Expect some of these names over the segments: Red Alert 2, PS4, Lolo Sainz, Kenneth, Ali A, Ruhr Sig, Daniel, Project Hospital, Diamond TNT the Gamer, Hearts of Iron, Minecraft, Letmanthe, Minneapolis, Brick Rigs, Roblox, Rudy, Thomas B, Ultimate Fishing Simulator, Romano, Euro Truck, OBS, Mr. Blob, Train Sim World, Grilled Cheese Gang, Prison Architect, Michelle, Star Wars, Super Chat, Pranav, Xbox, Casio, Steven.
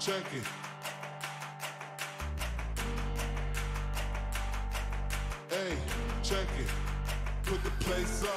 Check it. Hey, check it. Put the place up.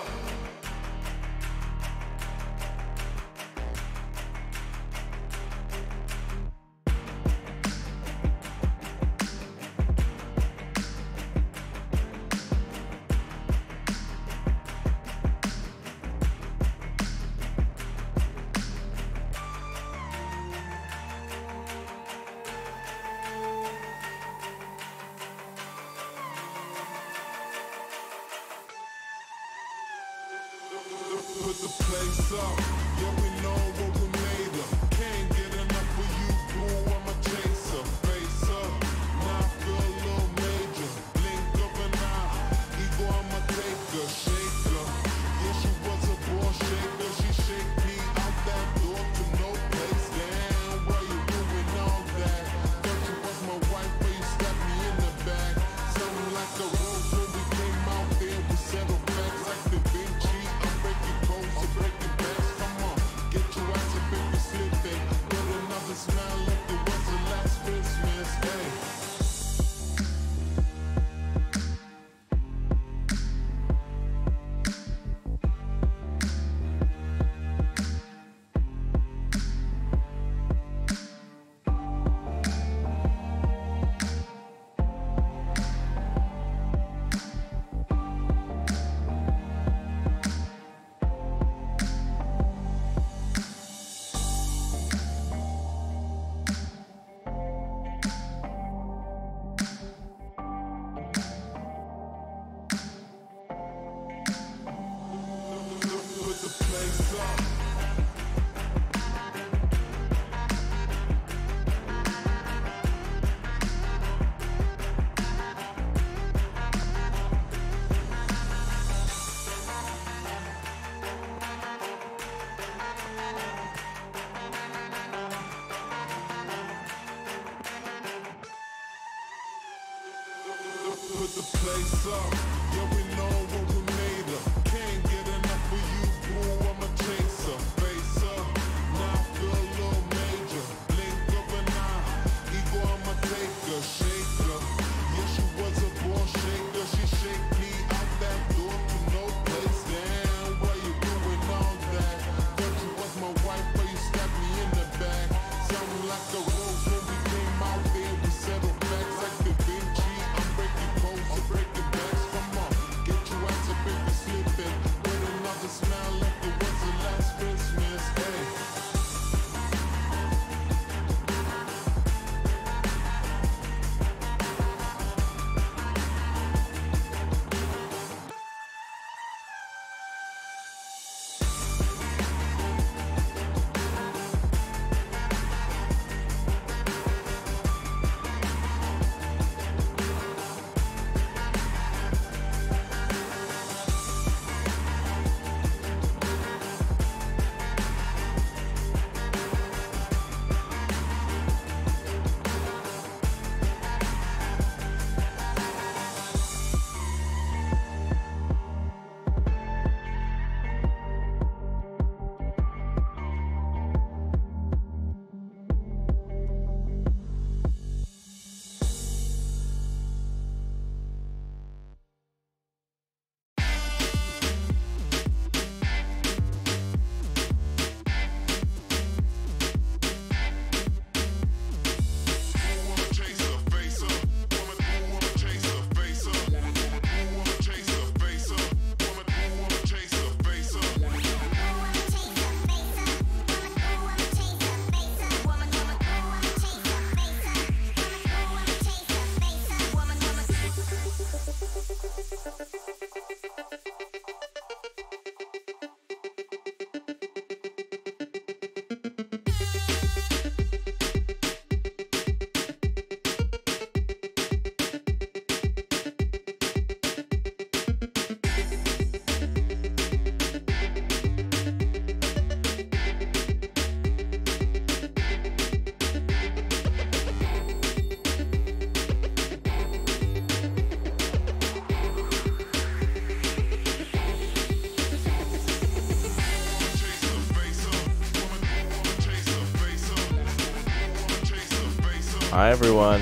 Hi everyone.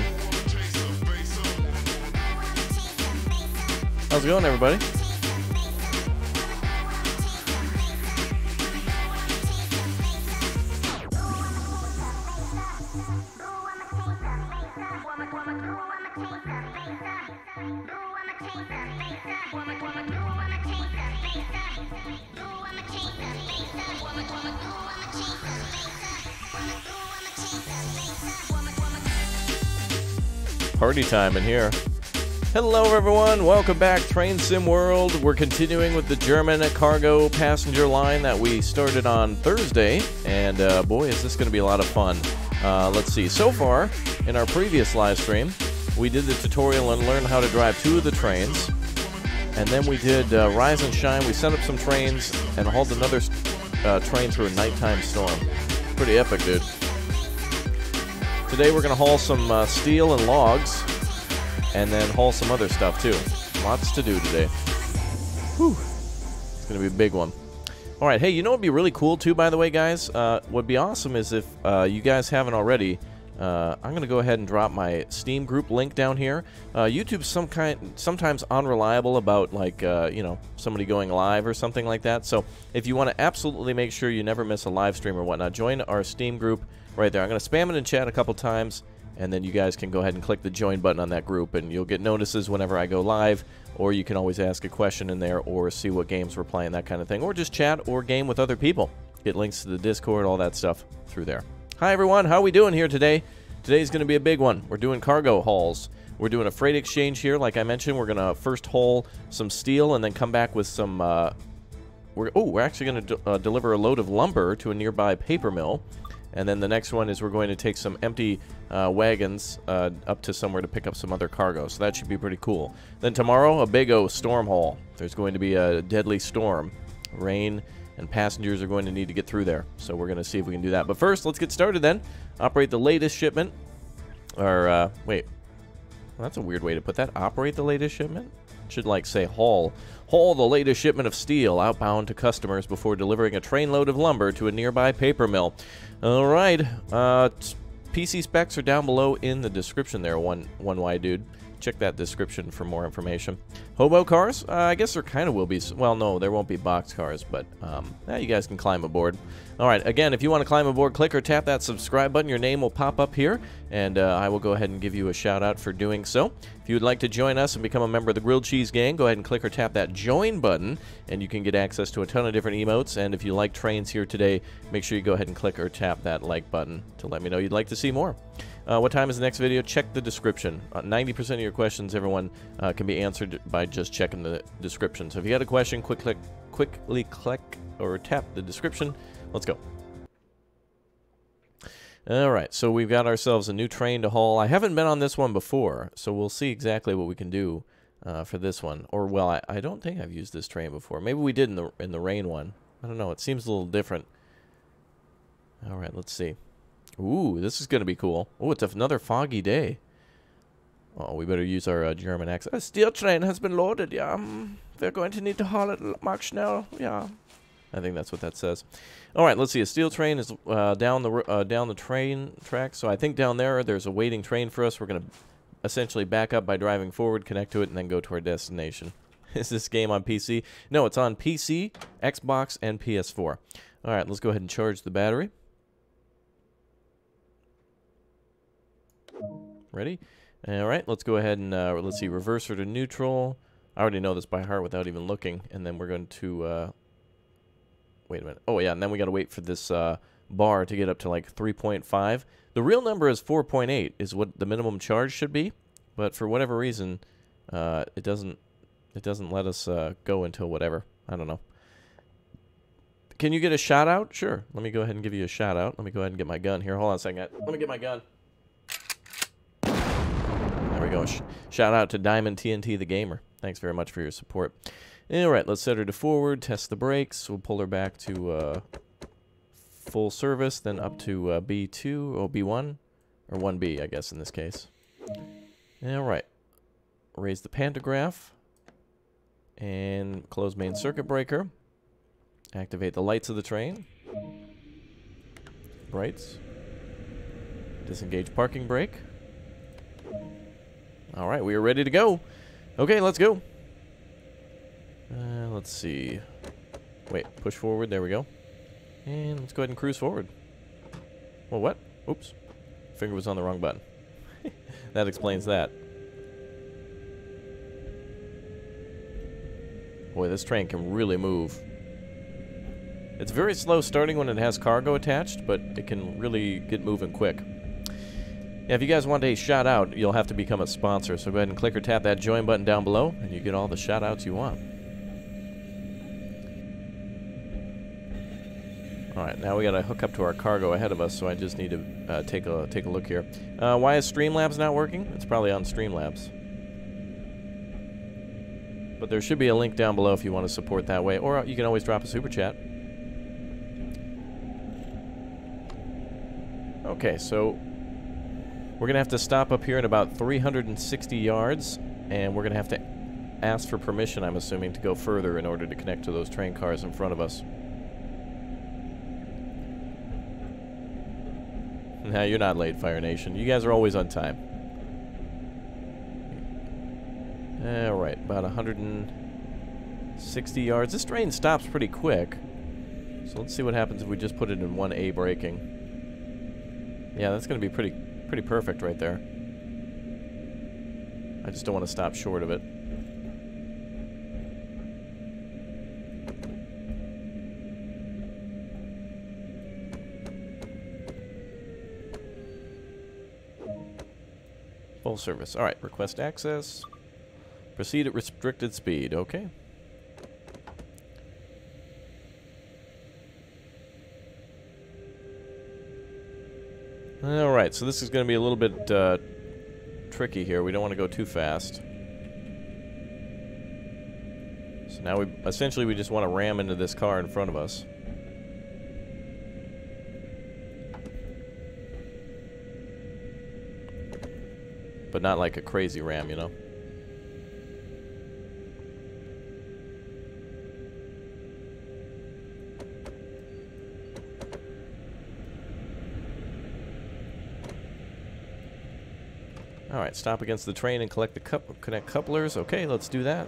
How's it going, everybody? Party time in here. Hello everyone, welcome back. Train Sim World. We're continuing with the German cargo passenger line that we started on Thursday, and boy, is this going to be a lot of fun. Let's see. So far, in our previous live stream, we did the tutorial and learned how to drive two of the trains, and then we did Rise and Shine. We set up some trains and hauled another train through a nighttime storm. Pretty epic, dude. Today we're going to haul some steel and logs, and then haul some other stuff too. Lots to do today. Whew. It's going to be a big one. All right, hey, you know what would be really cool too, by the way, guys? What would be awesome is if you guys haven't already, I'm going to go ahead and drop my Steam group link down here. YouTube's sometimes unreliable about, like, you know, somebody going live or something like that. So if you want to absolutely make sure you never miss a live stream or whatnot, join our Steam group right there. I'm going to spam it in chat a couple times, and then you guys can go ahead and click the join button on that group, and you'll get notices whenever I go live, or you can always ask a question in there or see what games we're playing, that kind of thing, or just chat or game with other people. Get links to the Discord, all that stuff through there. Hi everyone, how are we doing here today? Today's going to be a big one. We're doing cargo hauls. We're doing a freight exchange here. Like I mentioned, we're going to first haul some steel and then come back with some... we're actually going to deliver a load of lumber to a nearby paper mill. And then the next one is we're going to take some empty wagons up to somewhere to pick up some other cargo. So that should be pretty cool. Then tomorrow, a big O storm haul. There's going to be a deadly storm. Rain and passengers are going to need to get through there. So we're going to see if we can do that. But first, let's get started then. Operate the latest shipment. Or, wait. Well, that's a weird way to put that. Operate the latest shipment? It should, like, say haul. Haul the latest shipment of steel outbound to customers before delivering a trainload of lumber to a nearby paper mill. All right, PC specs are down below in the description there, one Y dude. Check that description for more information. Hobo cars? I guess there kind of will be. Well, no, there won't be box cars, but now you guys can climb aboard. All right, again, if you want to climb aboard, click or tap that subscribe button. Your name will pop up here, and I will go ahead and give you a shout-out for doing so. If you would like to join us and become a member of the Grilled Cheese Gang, go ahead and click or tap that join button, and you can get access to a ton of different emotes. And if you like trains here today, make sure you go ahead and click or tap that like button to let me know you'd like to see more. What time is the next video? Check the description. 90% of your questions, everyone, can be answered by just checking the description. So if you got a question, quickly click or tap the description. Let's go. All right, so we've got ourselves a new train to haul. I haven't been on this one before, so we'll see exactly what we can do for this one. Or, well, I don't think I've used this train before. Maybe we did in the rain one. I don't know. It seems a little different. All right, let's see. Ooh, this is going to be cool. Oh, it's another foggy day. Oh, we better use our German accent. A steel train has been loaded, yeah. We're going to need to haul it much schnell, yeah. I think that's what that says. All right, let's see. A steel train is down the train track. So I think down there, there's a waiting train for us. We're going to essentially back up by driving forward, connect to it, and then go to our destination. Is this game on PC? No, it's on PC, Xbox, and PS4. All right, let's go ahead and charge the battery. Ready? All right, let's go ahead and let's see, reverser to neutral. I already know this by heart without even looking. And then we're going to wait a minute. Oh yeah, and then we got to wait for this bar to get up to like 3.5. The real number is 4.8 is what the minimum charge should be, but for whatever reason, it doesn't let us go until whatever. I don't know. Can you get a shout out? Sure. Let me go ahead and give you a shout out. Let me go ahead and get my gun here. Hold on a second. Let me get my gun. There we go. Shout out to Diamond TNT the Gamer. Thanks very much for your support. All right, let's set her to forward, test the brakes. We'll pull her back to full service, then up to B2, or B1, or 1B, I guess, in this case. All right. Raise the pantograph and close main circuit breaker. Activate the lights of the train. Brights. Disengage parking brake. Alright, we are ready to go. Okay, let's go. Let's see. Wait, push forward. There we go. And let's go ahead and cruise forward. Well, what? Oops. Finger was on the wrong button. That explains that. Boy, this train can really move. It's very slow starting when it has cargo attached, but it can really get moving quick. Yeah, if you guys want a shout out, you'll have to become a sponsor. So go ahead and click or tap that join button down below, and you get all the shout outs you want. Alright, now we gotta hook up to our cargo ahead of us, so I just need to take a look here. Why is Streamlabs not working? It's probably on Streamlabs. But there should be a link down below if you want to support that way, or you can always drop a super chat. Okay, so we're gonna have to stop up here in about 360 yards, and we're gonna have to ask for permission, I'm assuming, to go further in order to connect to those train cars in front of us. Nah, you're not late, Fire Nation. You guys are always on time. Alright, about 160 yards. This train stops pretty quick. So let's see what happens if we just put it in 1A braking. Yeah, that's going to be pretty perfect right there. I just don't want to stop short of it. Full service. Alright, request access. Proceed at restricted speed. Okay. Alright, so this is going to be a little bit tricky here. We don't want to go too fast. So now we just want to ram into this car in front of us. But not like a crazy ram, you know? Alright, stop against the train and collect the connect couplers. Okay, let's do that.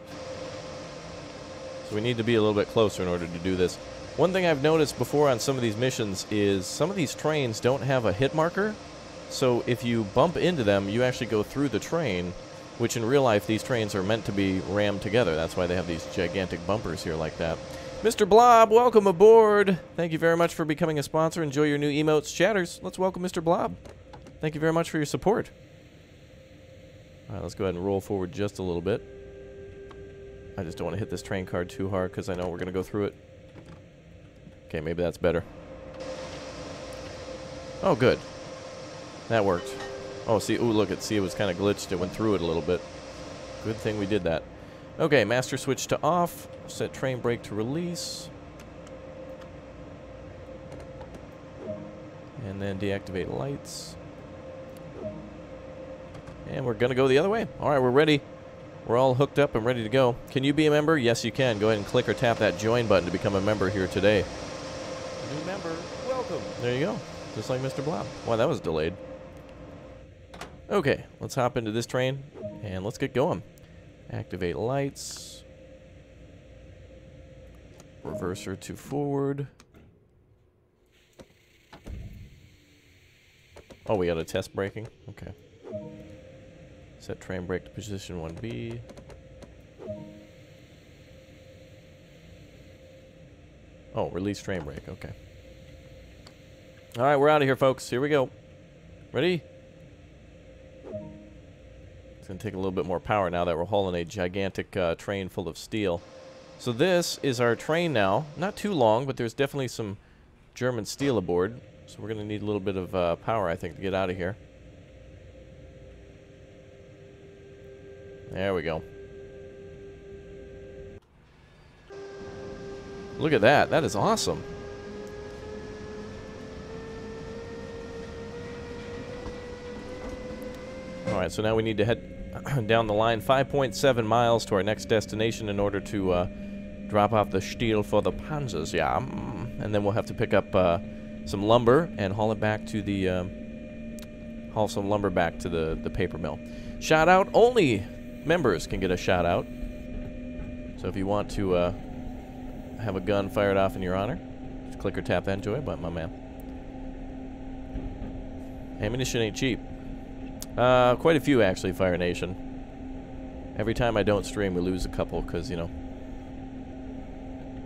So we need to be a little bit closer in order to do this. One thing I've noticed before on some of these missions is some of these trains don't have a hit marker. So if you bump into them, you actually go through the train, which in real life these trains are meant to be rammed together. That's why they have these gigantic bumpers here like that. Mr. Blob, welcome aboard. Thank you very much for becoming a sponsor. Enjoy your new emotes, chatters. Let's welcome Mr. Blob. Thank you very much for your support. Alright, let's go ahead and roll forward just a little bit. I just don't want to hit this train car too hard because I know we're going to go through it. Okay, maybe that's better. Oh, good. That worked. Oh, see, ooh, look, it was kind of glitched. It went through it a little bit. Good thing we did that. Okay, master switch to off. Set train brake to release. And then deactivate lights. And we're going to go the other way. All right, we're ready. We're all hooked up and ready to go. Can you be a member? Yes, you can. Go ahead and click or tap that join button to become a member here today. New member, welcome. There you go. Just like Mr. Blob. Wow, that was delayed. Okay, let's hop into this train and let's get going. Activate lights. Reverser to forward. Oh, we got a test braking? Okay. Set train brake to position 1B. Oh, release train brake. Okay. All right, we're out of here, folks. Here we go. Ready? It's going to take a little bit more power now that we're hauling a gigantic train full of steel. So this is our train now. Not too long, but there's definitely some German steel aboard. So we're going to need a little bit of power, I think, to get out of here. There we go. Look at that. That is awesome. Alright, so now we need to head down the line 5.7 miles to our next destination in order to drop off the steel for the panzers. Yeah. And then we'll have to pick up some lumber and haul it back to the haul some lumber back to the paper mill. Shout out only members can get a shout out. So if you want to have a gun fired off in your honor, just click or tap that joy button, my man. Ammunition ain't cheap. Quite a few actually, Fire Nation. Every time I don't stream, we lose a couple because, you know,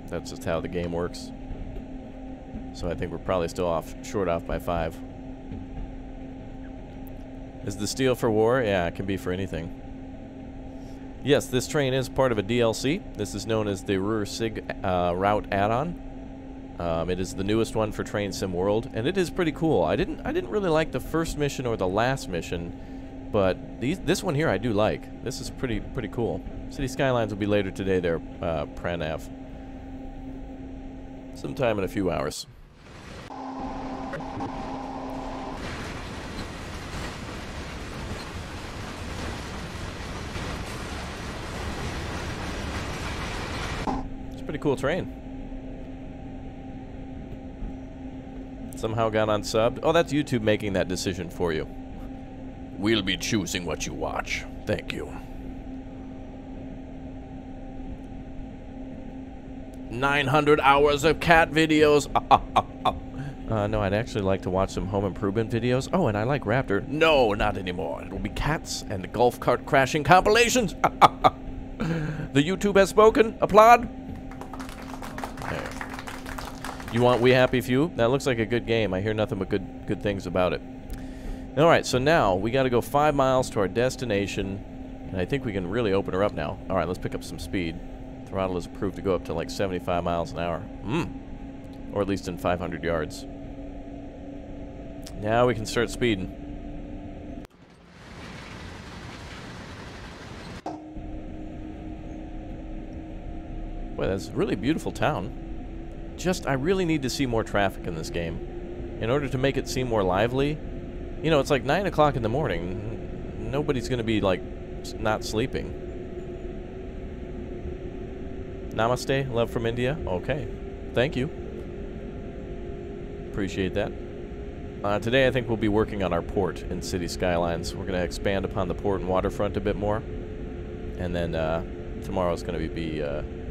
that's just how the game works. So I think we're probably still short off by 5. Is the steel for war? Yeah, it can be for anything. Yes, this train is part of a DLC. This is known as the Ruhr Sig route add-on. It is the newest one for Train Sim World, and it is pretty cool. I didn't really like the first mission or the last mission, but this one here I do like. This is pretty cool. City Skylines will be later today there, Pranav. Sometime in a few hours. It's a pretty cool train. Somehow got unsubbed. Oh, that's YouTube making that decision for you. We'll be choosing what you watch. Thank you. 900 hours of cat videos. No, I'd actually like to watch some home improvement videos. Oh, and I like Raptor. No, not anymore. It'll be cats and the golf cart crashing compilations. The YouTube has spoken. Applaud. There. You want We Happy Few? That looks like a good game. I hear nothing but good things about it. All right, so now we got to go 5 miles to our destination, and I think we can really open her up now. All right, let's pick up some speed. Throttle is approved to go up to like 75 miles an hour. Or at least in 500 yards. Now we can start speeding. Boy, that's a really beautiful town. Just, I really need to see more traffic in this game. In order to make it seem more lively. You know, it's like 9 o'clock in the morning. Nobody's going to be, like, not sleeping. Namaste, love from India. Okay, thank you. Appreciate that. Today I think we'll be working on our port in City Skylines. We're going to expand upon the port and waterfront a bit more. And then tomorrow's going to be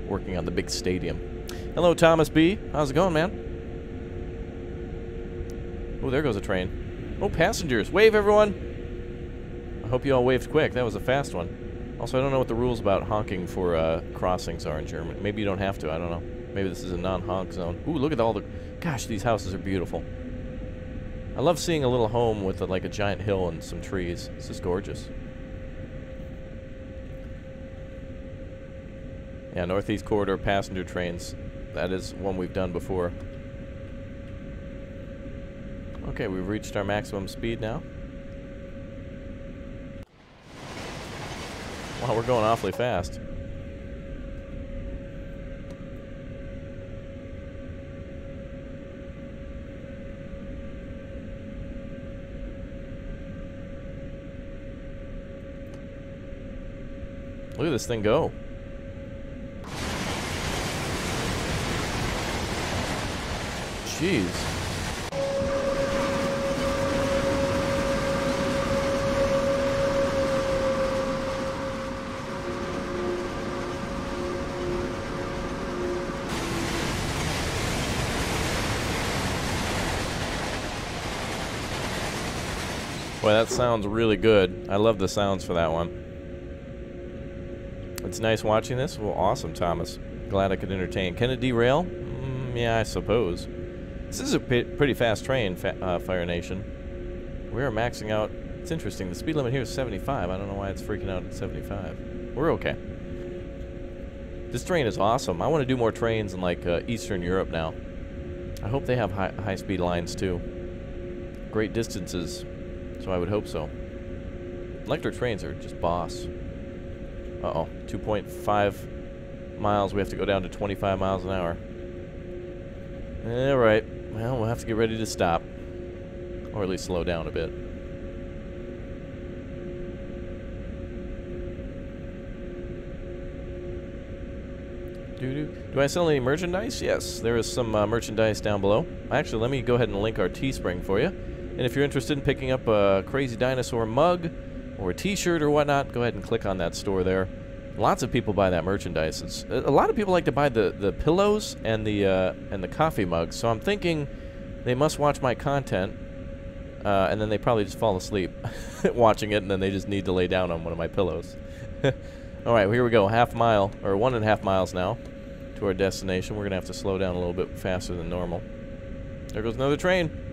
working on the big stadium. Hello, Thomas B. How's it going, man? Oh, there goes a train. Oh, passengers. Wave, everyone. I hope you all waved quick. That was a fast one. Also, I don't know what the rules about honking for crossings are in Germany. Maybe you don't have to. I don't know. Maybe this is a non-honk zone. Ooh, look at all the... Gosh, these houses are beautiful. I love seeing a little home with, like, a giant hill and some trees. This is gorgeous. Yeah, Northeast Corridor passenger trains. That is one we've done before. Okay, we've reached our maximum speed now. Wow, we're going awfully fast. Look at this thing go. Jeez. Boy, that sounds really good. I love the sounds for that one. It's nice watching this. Well, awesome, Thomas. Glad I could entertain. Can it derail? Yeah, I suppose. This is a pretty fast train, Fire Nation. We are maxing out. It's interesting. The speed limit here is 75. I don't know why it's freaking out at 75. We're okay. This train is awesome. I want to do more trains in, like, Eastern Europe now. I hope they have high-speed lines, too. Great distances. So I would hope so. Electric trains are just boss. Uh-oh. 2.5 miles. We have to go down to 25 miles an hour. All right. Well, we'll have to get ready to stop. Or at least slow down a bit. Do I sell any merchandise? Yes. There is some merchandise down below. Actually, let me go ahead and link our Teespring for you. And if you're interested in picking up a Crazy Dinosaur mug or a t-shirt or whatnot, go ahead and click on that store there. Lots of people buy that merchandise. It's, a lot of people like to buy the pillows and the coffee mugs, so I'm thinking they must watch my content, and then they probably just fall asleep watching it, and then they just need to lay down on one of my pillows. All right, well, here we go, 1.5 mile, or 1.5 miles now to our destination. We're going to have to slow down a little bit faster than normal. There goes another train.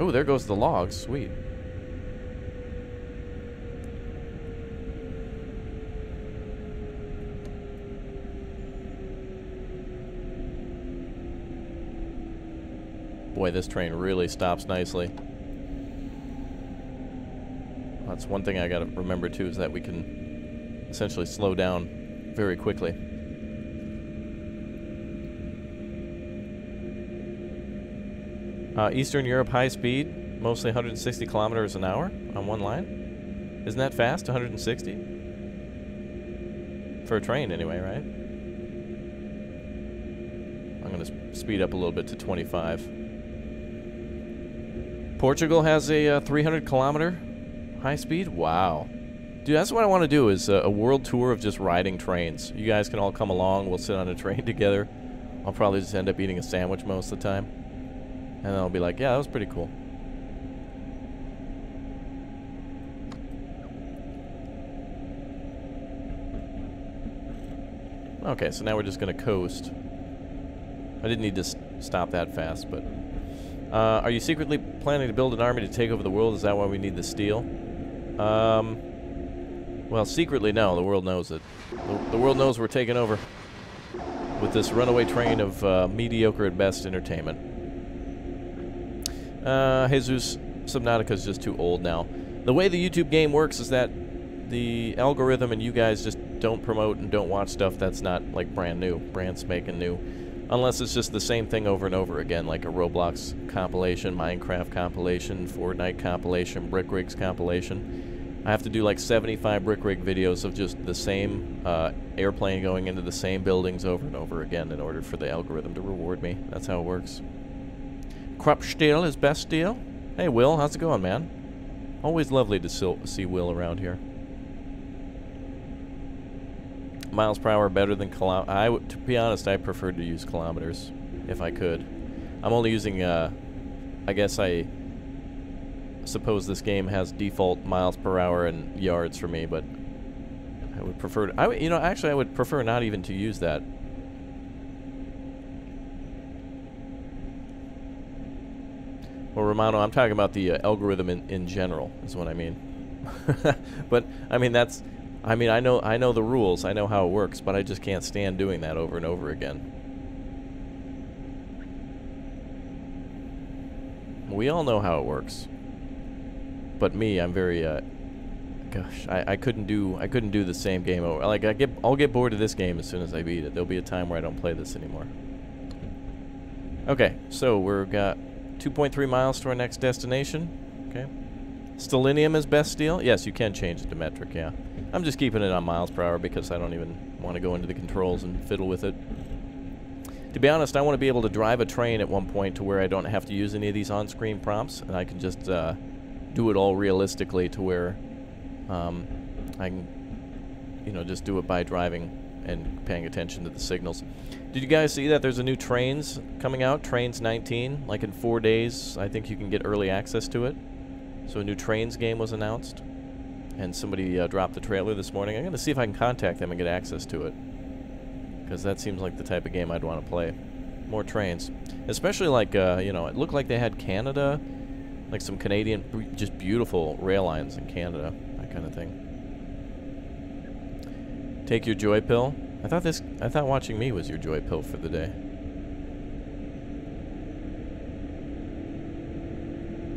Oh, there goes the logs. Sweet. Boy, this train really stops nicely. That's one thing I gotta remember too, is that we can essentially slow down very quickly. Eastern Europe high speed, mostly 160 kilometers an hour on one line. Isn't that fast, 160? For a train anyway, right? I'm gonna speed up a little bit to 25. Portugal has a 300-kilometer high speed? Wow. Dude, that's what I want to do, is a world tour of just riding trains. You guys can all come along. We'll sit on a train together. I'll probably just end up eating a sandwich most of the time. And I'll be like, yeah, that was pretty cool. Okay, so now we're just going to coast. I didn't need to stop that fast, but... are you secretly planning to build an army to take over the world? Is that why we need the steel? Well, secretly, no. The world knows it. The world knows we're taking over with this runaway train of mediocre at best entertainment. Jesus, Subnautica is just too old now. The way the YouTube game works is that the algorithm and you guys just don't promote and don't watch stuff that's not, like, brand new, brand spanking new. Unless it's just the same thing over and over again, like a Roblox compilation, Minecraft compilation, Fortnite compilation, Brick Rigs compilation. I have to do like 75 Brick Rig videos of just the same airplane going into the same buildings over and over again in order for the algorithm to reward me. That's how it works. Crop Steel is best deal. Hey, Will, how's it going, man? Always lovely to see Will around here. Miles per hour better than kilometers. To be honest, I preferred to use kilometers if I could. I'm only using, I guess I suppose this game has default miles per hour and yards for me, but I would prefer to, you know, actually I would prefer not even to use that. Well, Romano, I'm talking about the algorithm in general is what I mean. But, I mean, that's... I mean, I know the rules, I know how it works, but I just can't stand doing that over and over again. We all know how it works. But me, I'm very, gosh, I couldn't do the same game over. Like, I'll get bored of this game as soon as I beat it. There'll be a time where I don't play this anymore. Okay, so we've got 2.3 miles to our next destination. Okay. Stellinium is best steel? Yes, you can change it to metric, yeah. I'm just keeping it on miles per hour because I don't even want to go into the controls and fiddle with it. To be honest, I want to be able to drive a train at one point to where I don't have to use any of these on-screen prompts, and I can just do it all realistically to where I can, you know, just do it by driving and paying attention to the signals. Did you guys see that there's a new Trains coming out, Trains 19? Like in 4 days, I think you can get early access to it. So a new Trains game was announced. And somebody dropped the trailer this morning. I'm going to see if I can contact them and get access to it. Because that seems like the type of game I'd want to play. More trains. Especially like, you know, it looked like they had Canada. Like some Canadian, just beautiful rail lines in Canada. That kind of thing. Take your joy pill. I thought watching me was your joy pill for the day.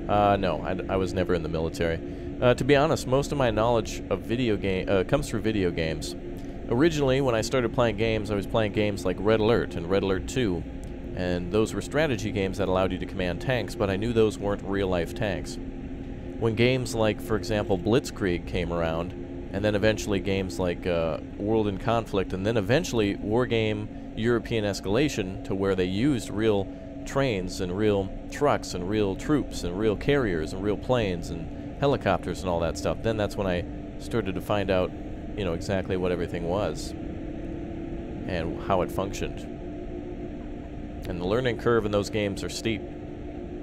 No, I was never in the military. To be honest, most of my knowledge of video game comes through video games. Originally, when I started playing games, I was playing games like Red Alert and Red Alert 2, and those were strategy games that allowed you to command tanks, but I knew those weren't real-life tanks. When games like, for example, Blitzkrieg came around, and then eventually games like World in Conflict, and then eventually Wargame European Escalation, to where they used real trains and real trucks and real troops and real carriers and real planes and helicopters and all that stuff, then that's when I started to find out, you know, exactly what everything was and how it functioned. And the learning curve in those games are steep.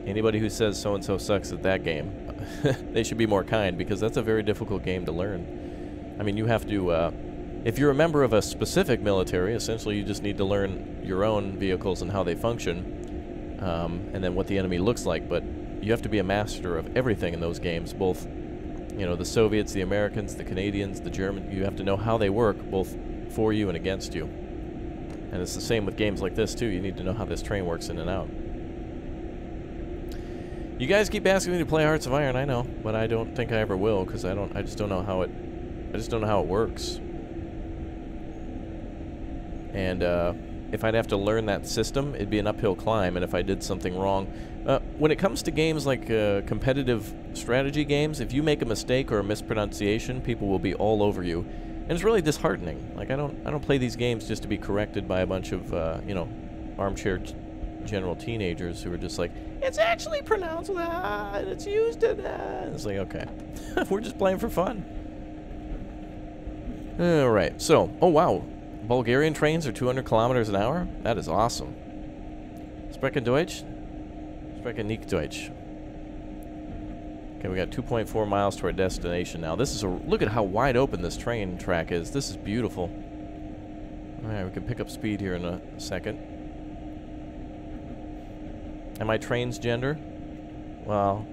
Anybody who says so-and-so sucks at that game, they should be more kind, because that's a very difficult game to learn. I mean, you have to, if you're a member of a specific military, essentially you just need to learn your own vehicles and how they function, and then what the enemy looks like. But you have to be a master of everything in those games, both, you know, the Soviets, the Americans, the Canadians, the Germans. You have to know how they work, both for you and against you. And it's the same with games like this, too. You need to know how this train works in and out. You guys keep asking me to play Hearts of Iron, I know, but I don't think I ever will, because I just don't know how it, works. And if I'd have to learn that system, it'd be an uphill climb, and if I did something wrong, when it comes to games like competitive strategy games, if you make a mistake or a mispronunciation, people will be all over you, and it's really disheartening. Like I don't play these games just to be corrected by a bunch of you know, armchair general teenagers who are just like, it's actually pronounced that, and it's used in that. It's like, okay, we're just playing for fun. All right, so, oh wow, Bulgarian trains are 200 kilometers an hour? That is awesome. Sprechen Deutsch? Sprechen nicht Deutsch. Okay, we got 2.4 miles to our destination now. This is a, look at how wide open this train track is. This is beautiful. All right, we can pick up speed here in a second. Am I transgender? Well,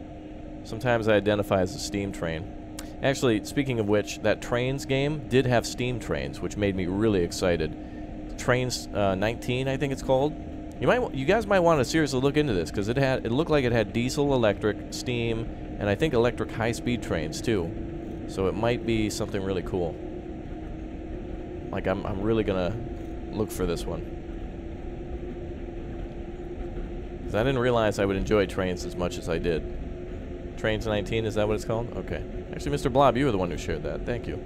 sometimes I identify as a steam train. Actually, speaking of which, that Trains game did have steam trains, which made me really excited. Trains 19, I think it's called. You guys might want to seriously look into this, because it looked like it had diesel, electric, steam, and I think electric high-speed trains too. So it might be something really cool. Like I'm really gonna look for this one. I didn't realize I would enjoy trains as much as I did. Trains 19, is that what it's called? Okay. Actually, Mr. Blob, you were the one who shared that. Thank you.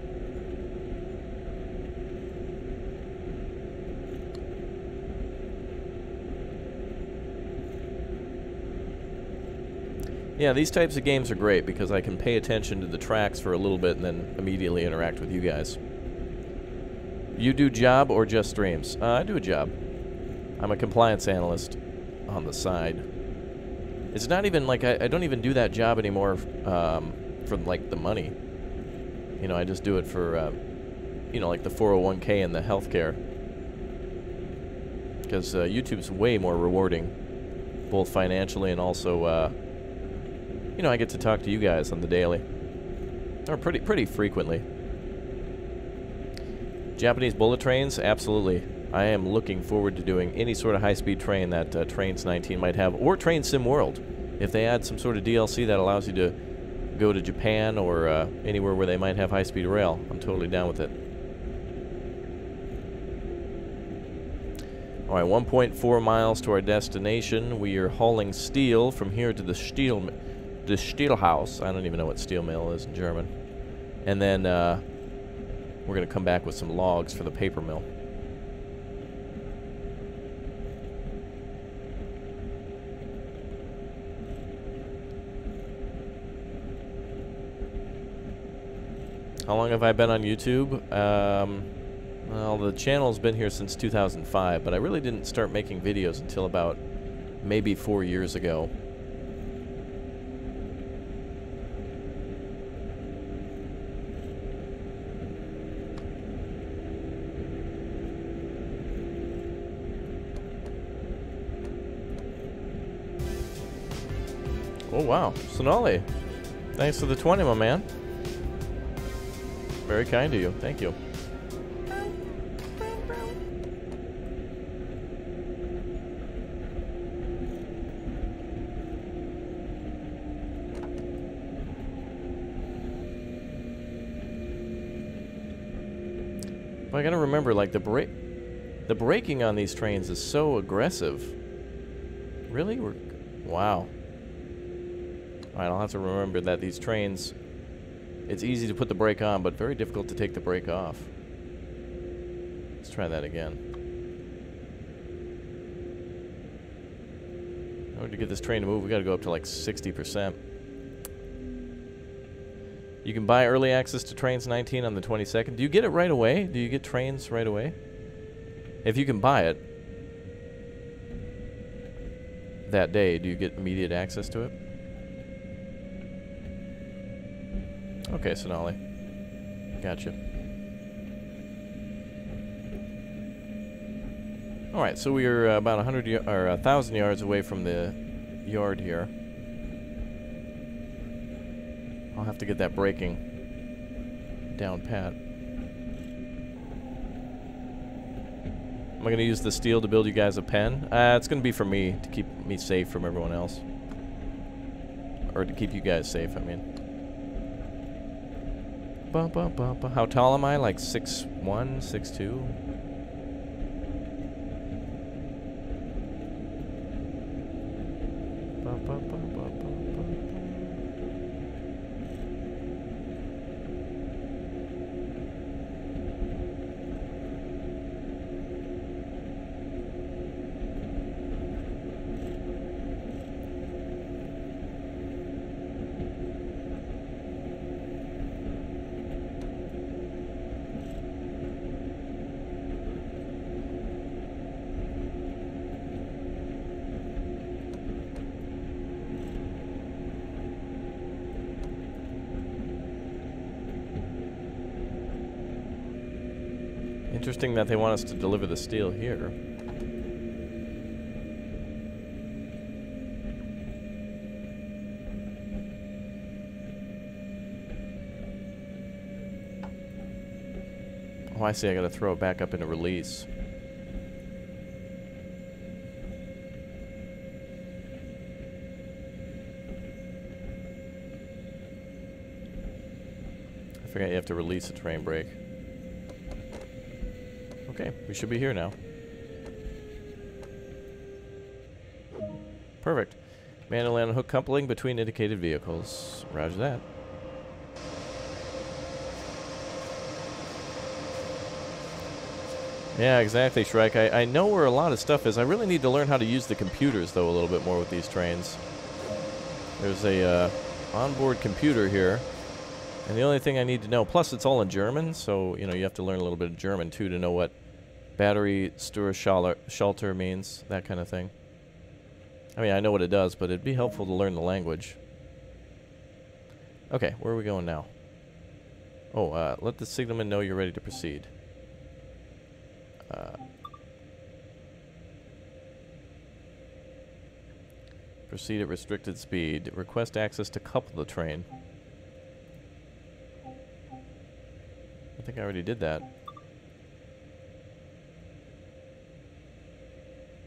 Yeah, these types of games are great because I can pay attention to the tracks for a little bit and then immediately interact with you guys. You do job or just streams? I do a job. I'm a compliance analyst on the side. It's not even like I don't even do that job anymore for like the money. You know, I just do it for you know, like the 401k and the healthcare, because YouTube's way more rewarding, both financially and also you know, I get to talk to you guys on the daily, or pretty frequently. Japanese bullet trains, absolutely. I am looking forward to doing any sort of high-speed train that Trains 19 might have, or Train Sim World. If they add some sort of DLC that allows you to go to Japan or anywhere where they might have high-speed rail, I'm totally down with it. All right, 1.4 miles to our destination. We are hauling steel from here to the steel house. I don't even know what steel mill is in German. And then we're going to come back with some logs for the paper mill. How long have I been on YouTube? Well, the channel's been here since 2005, but I really didn't start making videos until about maybe 4 years ago. Oh, wow. Sonali, thanks for the 20, my man. Very kind to you. Thank you. But I gotta remember, like, the braking on these trains is so aggressive. Really? Wow. All right, I'll have to remember that these trains, it's easy to put the brake on, but very difficult to take the brake off. Let's try that again. order to get this train to move, we got to go up to like 60%. You can buy early access to Trains 19 on the 22nd. Do you get it right away? Do you get trains right away? If you can buy it that day, do you get immediate access to it? Okay, Sonali. Gotcha. Alright, so we are about 1,000 yards away from the yard here. I'll have to get that braking down pat. Am I going to use the steel to build you guys a pen? It's going to be for me, to keep me safe from everyone else. Or to keep you guys safe, I mean. Ba, ba, ba, ba. How tall am I? Like 6'1", 6'2"? Ba, ba, ba, ba, ba, interesting that they want us to deliver the steel here. Oh, I see. I gotta throw it back up into release. I forgot you have to release a train brake. Okay, we should be here now. Perfect. Man and land hook coupling between indicated vehicles. Roger that. Yeah, exactly, Shrike. I know where a lot of stuff is. I really need to learn how to use the computers, though, a little bit more with these trains. There's a onboard computer here. And the only thing I need to know, plus it's all in German, so, you know, you have to learn a little bit of German, too, to know what battery Sturmschalter means, that kind of thing. I mean, I know what it does, but it'd be helpful to learn the language. Okay, where are we going now? Oh, let the signalman know you're ready to proceed. Proceed at restricted speed. Request access to couple the train. I think I already did that.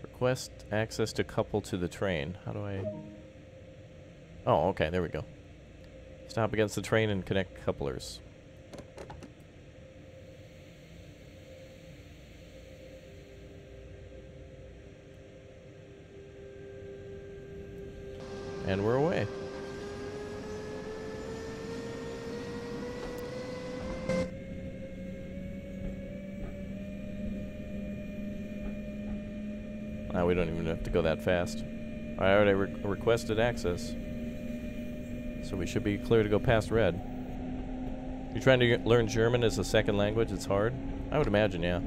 Request access to couple to the train. How do I... Oh, okay, there we go. Stop against the train and connect couplers. And we're away. Now we don't even have to go that fast. I already requested access. So we should be clear to go past red. You're trying to learn German as a second language? It's hard? I would imagine, yeah.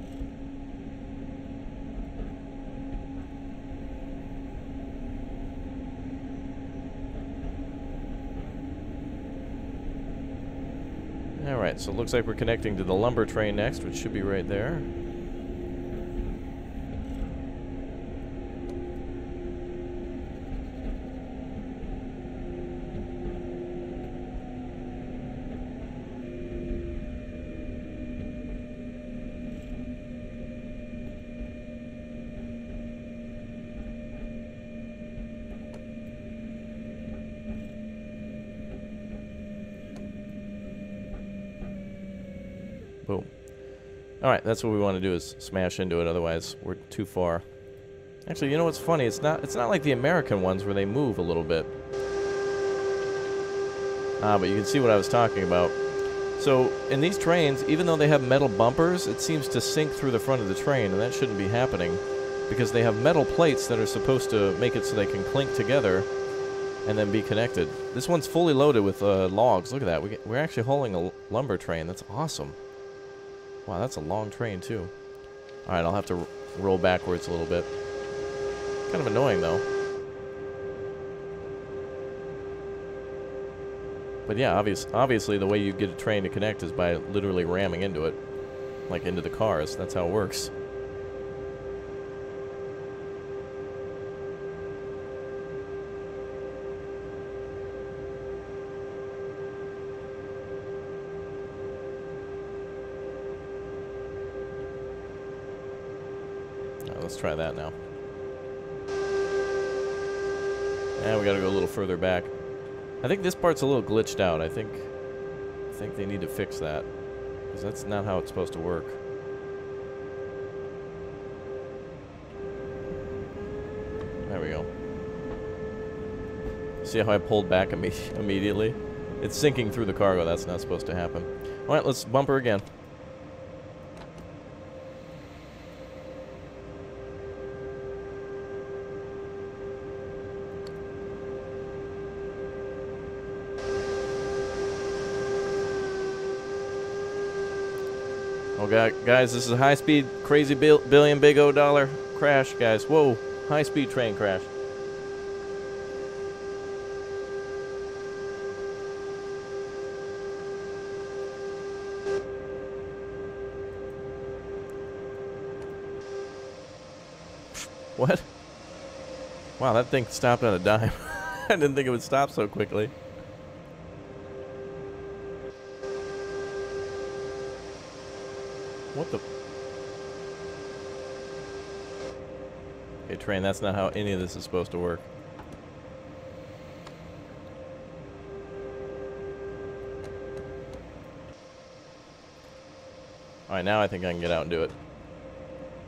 Alright, so it looks like we're connecting to the lumber train next, which should be right there. Alright, that's what we want to do, is smash into it, otherwise we're too far. Actually, you know what's funny? It's not like the American ones where they move a little bit. Ah, but you can see what I was talking about. So, in these trains, even though they have metal bumpers, it seems to sink through the front of the train, and that shouldn't be happening. because they have metal plates that are supposed to make it so they can clink together and then be connected. This one's fully loaded with logs. Look at that. We're actually hauling a lumber train. That's awesome. Wow, that's a long train, too. All right, I'll have to roll backwards a little bit. Kind of annoying, though. But yeah, obviously the way you get a train to connect is by literally ramming into it. Like into the cars. That's how it works. Right, let's try that now. And we gotta go a little further back. I think this part's a little glitched out. I think they need to fix that, because that's not how it's supposed to work. There we go. See how I pulled back immediately? It's sinking through the cargo. That's not supposed to happen. All right, let's bump her again. Guys, this is a high-speed, crazy billion big O-dollar crash, guys. Whoa, high-speed train crash. What? Wow, that thing stopped on a dime. I didn't think it would stop so quickly. What the? Okay, train, that's not how any of this is supposed to work. Alright, now I think I can get out and do it.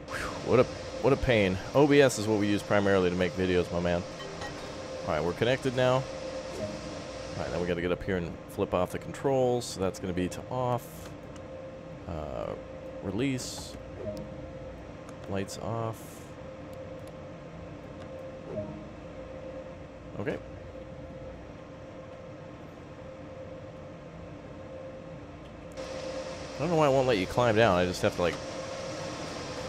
Whew, what a pain. OBS is what we use primarily to make videos, my man. Alright, we're connected now. Alright, now we gotta get up here and flip off the controls. So that's gonna be to off. Release. Lights off. Okay. I don't know why it won't let you climb down. I just have to, like...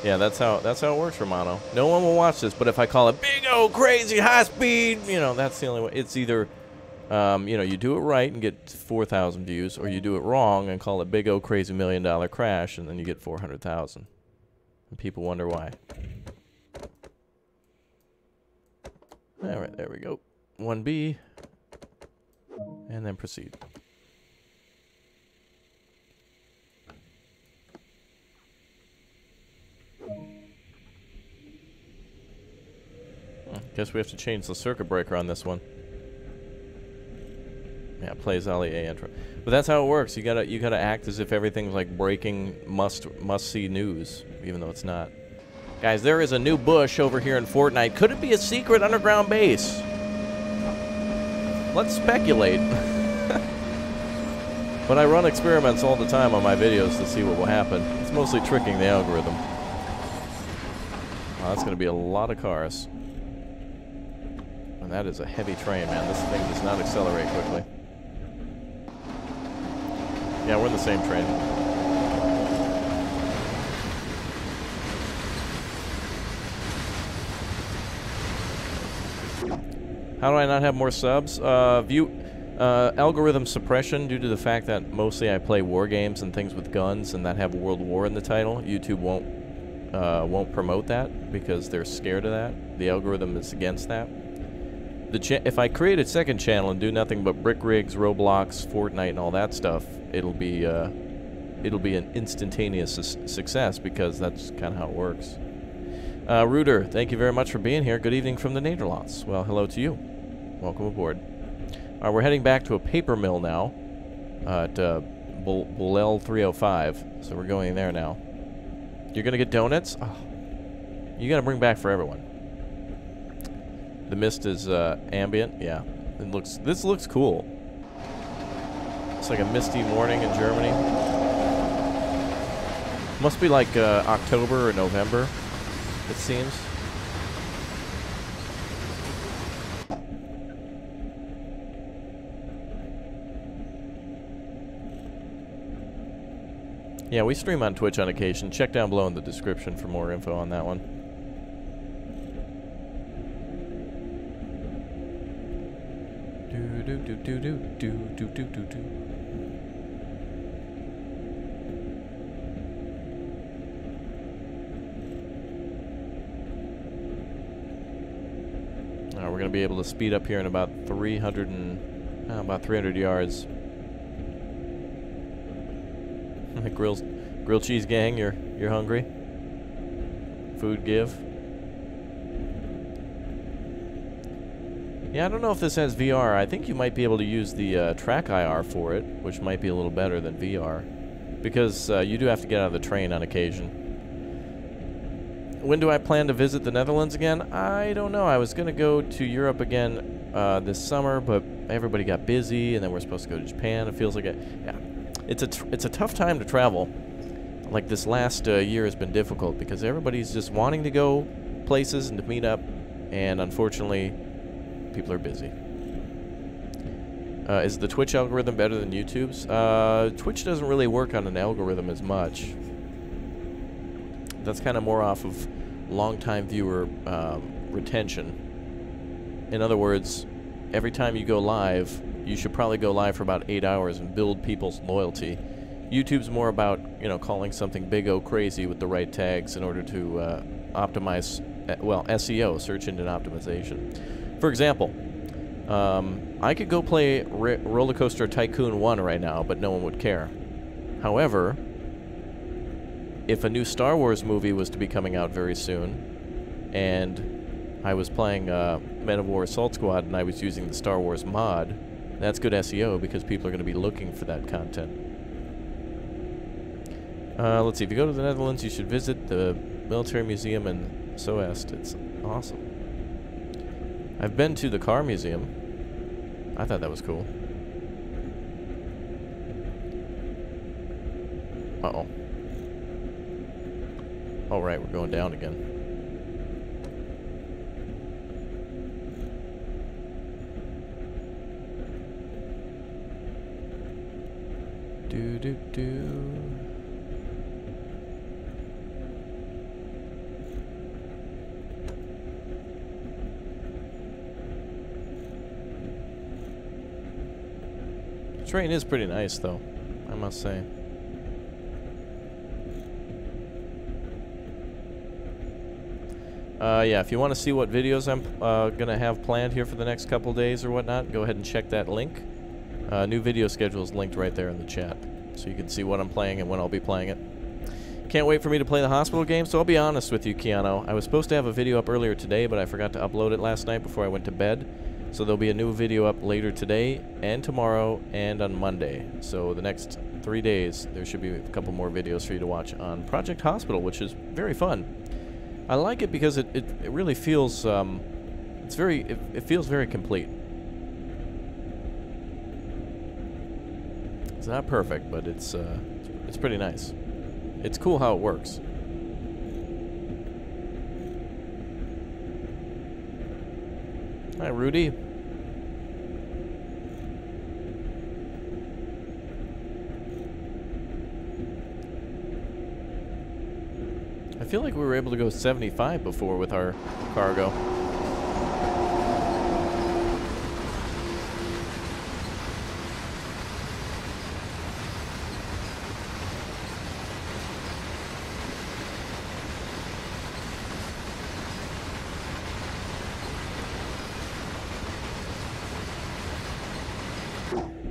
Yeah, that's how it works, Romano. No one will watch this, but if I call it big old crazy high speed, you know, that's the only way. It's either... you know, you do it right and get 4,000 views, or you do it wrong and call it big O crazy $1 million crash, and then you get 400,000. And people wonder why. All right, there we go. 1B, and then proceed. Guess we have to change the circuit breaker on this one. Yeah, plays Ali A intro, but that's how it works. You gotta act as if everything's like breaking must see news, even though it's not. Guys, there is a new bush over here in Fortnite. Could it be a secret underground base? Let's speculate. But I run experiments all the time on my videos to see what will happen. It's mostly tricking the algorithm. Wow, that's gonna be a lot of cars. And that is a heavy train, man. This thing does not accelerate quickly. Yeah, we're in the same train. How do I not have more subs? Algorithm suppression due to the fact that mostly I play war games and things with guns and that have World War in the title. YouTube won't promote that because they're scared of that. The algorithm is against that. If I create a second channel and do nothing but Brick Rigs, Roblox, Fortnite, and all that stuff, it'll be an instantaneous success because that's kind of how it works. Ruder, thank you very much for being here. Good evening from the Netherlands. Well, hello to you. Welcome aboard. All right, we're heading back to a paper mill now at Bolel 305. So we're going there now. You're gonna get donuts. Oh, you gotta bring back for everyone. The mist is ambient, yeah. This looks cool. It's like a misty morning in Germany. Must be like October or November, it seems. Yeah, we stream on Twitch on occasion. Check down below in the description for more info on that one. We're gonna be able to speed up here in about 300 yards. Grilled Cheese Gang, you're hungry? Food give. Yeah, I don't know if this has VR. I think you might be able to use the track IR for it, which might be a little better than VR, because you do have to get out of the train on occasion. When do I plan to visit the Netherlands again? I don't know. I was going to go to Europe again this summer, but everybody got busy, and then we're supposed to go to Japan. It feels like it. Yeah. It's a tough time to travel. Like, this last year has been difficult because everybody's just wanting to go places and to meet up, and unfortunately, people are busy. Is the Twitch algorithm better than YouTube's? Twitch doesn't really work on an algorithm as much. That's kind of more off of long-time viewer retention. In other words, every time you go live, you should probably go live for about 8 hours and build people's loyalty. YouTube's more about, you know, calling something big O crazy with the right tags in order to optimize, well, SEO, search engine optimization. For example, I could go play Roller Coaster Tycoon 1 right now, but no one would care. However, if a new Star Wars movie was to be coming out very soon, and I was playing Men of War Assault Squad and I was using the Star Wars mod, that's good SEO because people are going to be looking for that content. Let's see, if you go to the Netherlands, you should visit the military museum in Soest. It's awesome. I've been to the car museum. I thought that was cool. Uh-oh. All right, we're going down again. Do do do. The train is pretty nice, though, I must say. Yeah, if you want to see what videos I'm going to have planned here for the next couple days or whatnot, go ahead and check that link. New video schedule is linked right there in the chat, so you can see what I'm playing and when I'll be playing it. Can't wait for me to play the hospital game, so I'll be honest with you, Keanu. I was supposed to have a video up earlier today, but I forgot to upload it last night before I went to bed. So there'll be a new video up later today and tomorrow and on Monday. So the next 3 days, there should be a couple more videos for you to watch on Project Hospital, which is very fun. I like it because it really feels it feels very complete. It's not perfect, but it's pretty nice. It's cool how it works. Hi, Rudy. I feel like we were able to go 75 before with our cargo.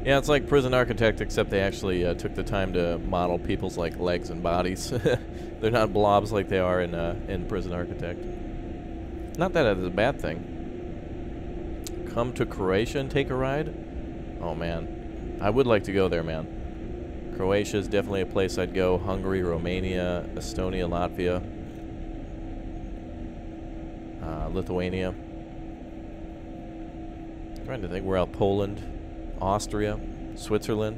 Yeah, it's like Prison Architect, except they actually took the time to model people's, like, legs and bodies. They're not blobs like they are in Prison Architect. Not that it's a bad thing. Come to Croatia and take a ride? Oh, man. I would like to go there, man. Croatia is definitely a place I'd go. Hungary, Romania, Estonia, Latvia, Lithuania. I'm trying to think where else. Poland. Austria, Switzerland.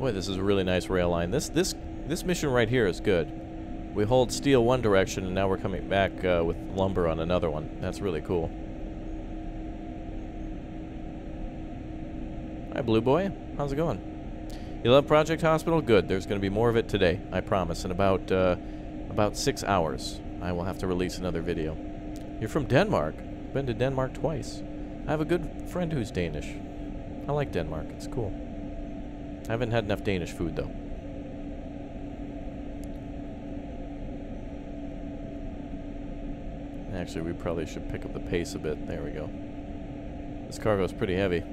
Boy, this is a really nice rail line. This mission right here is good. We hauled steel one direction, and now we're coming back with lumber on another one. That's really cool. Hi, Blue Boy. How's it going? You love Project Hospital? Good. There's going to be more of it today, I promise. In about 6 hours, I will have to release another video. You're from Denmark. Been to Denmark twice. I have a good friend who's Danish. I like Denmark. It's cool. I haven't had enough Danish food, though. Actually, we probably should pick up the pace a bit. There we go. This cargo's pretty heavy.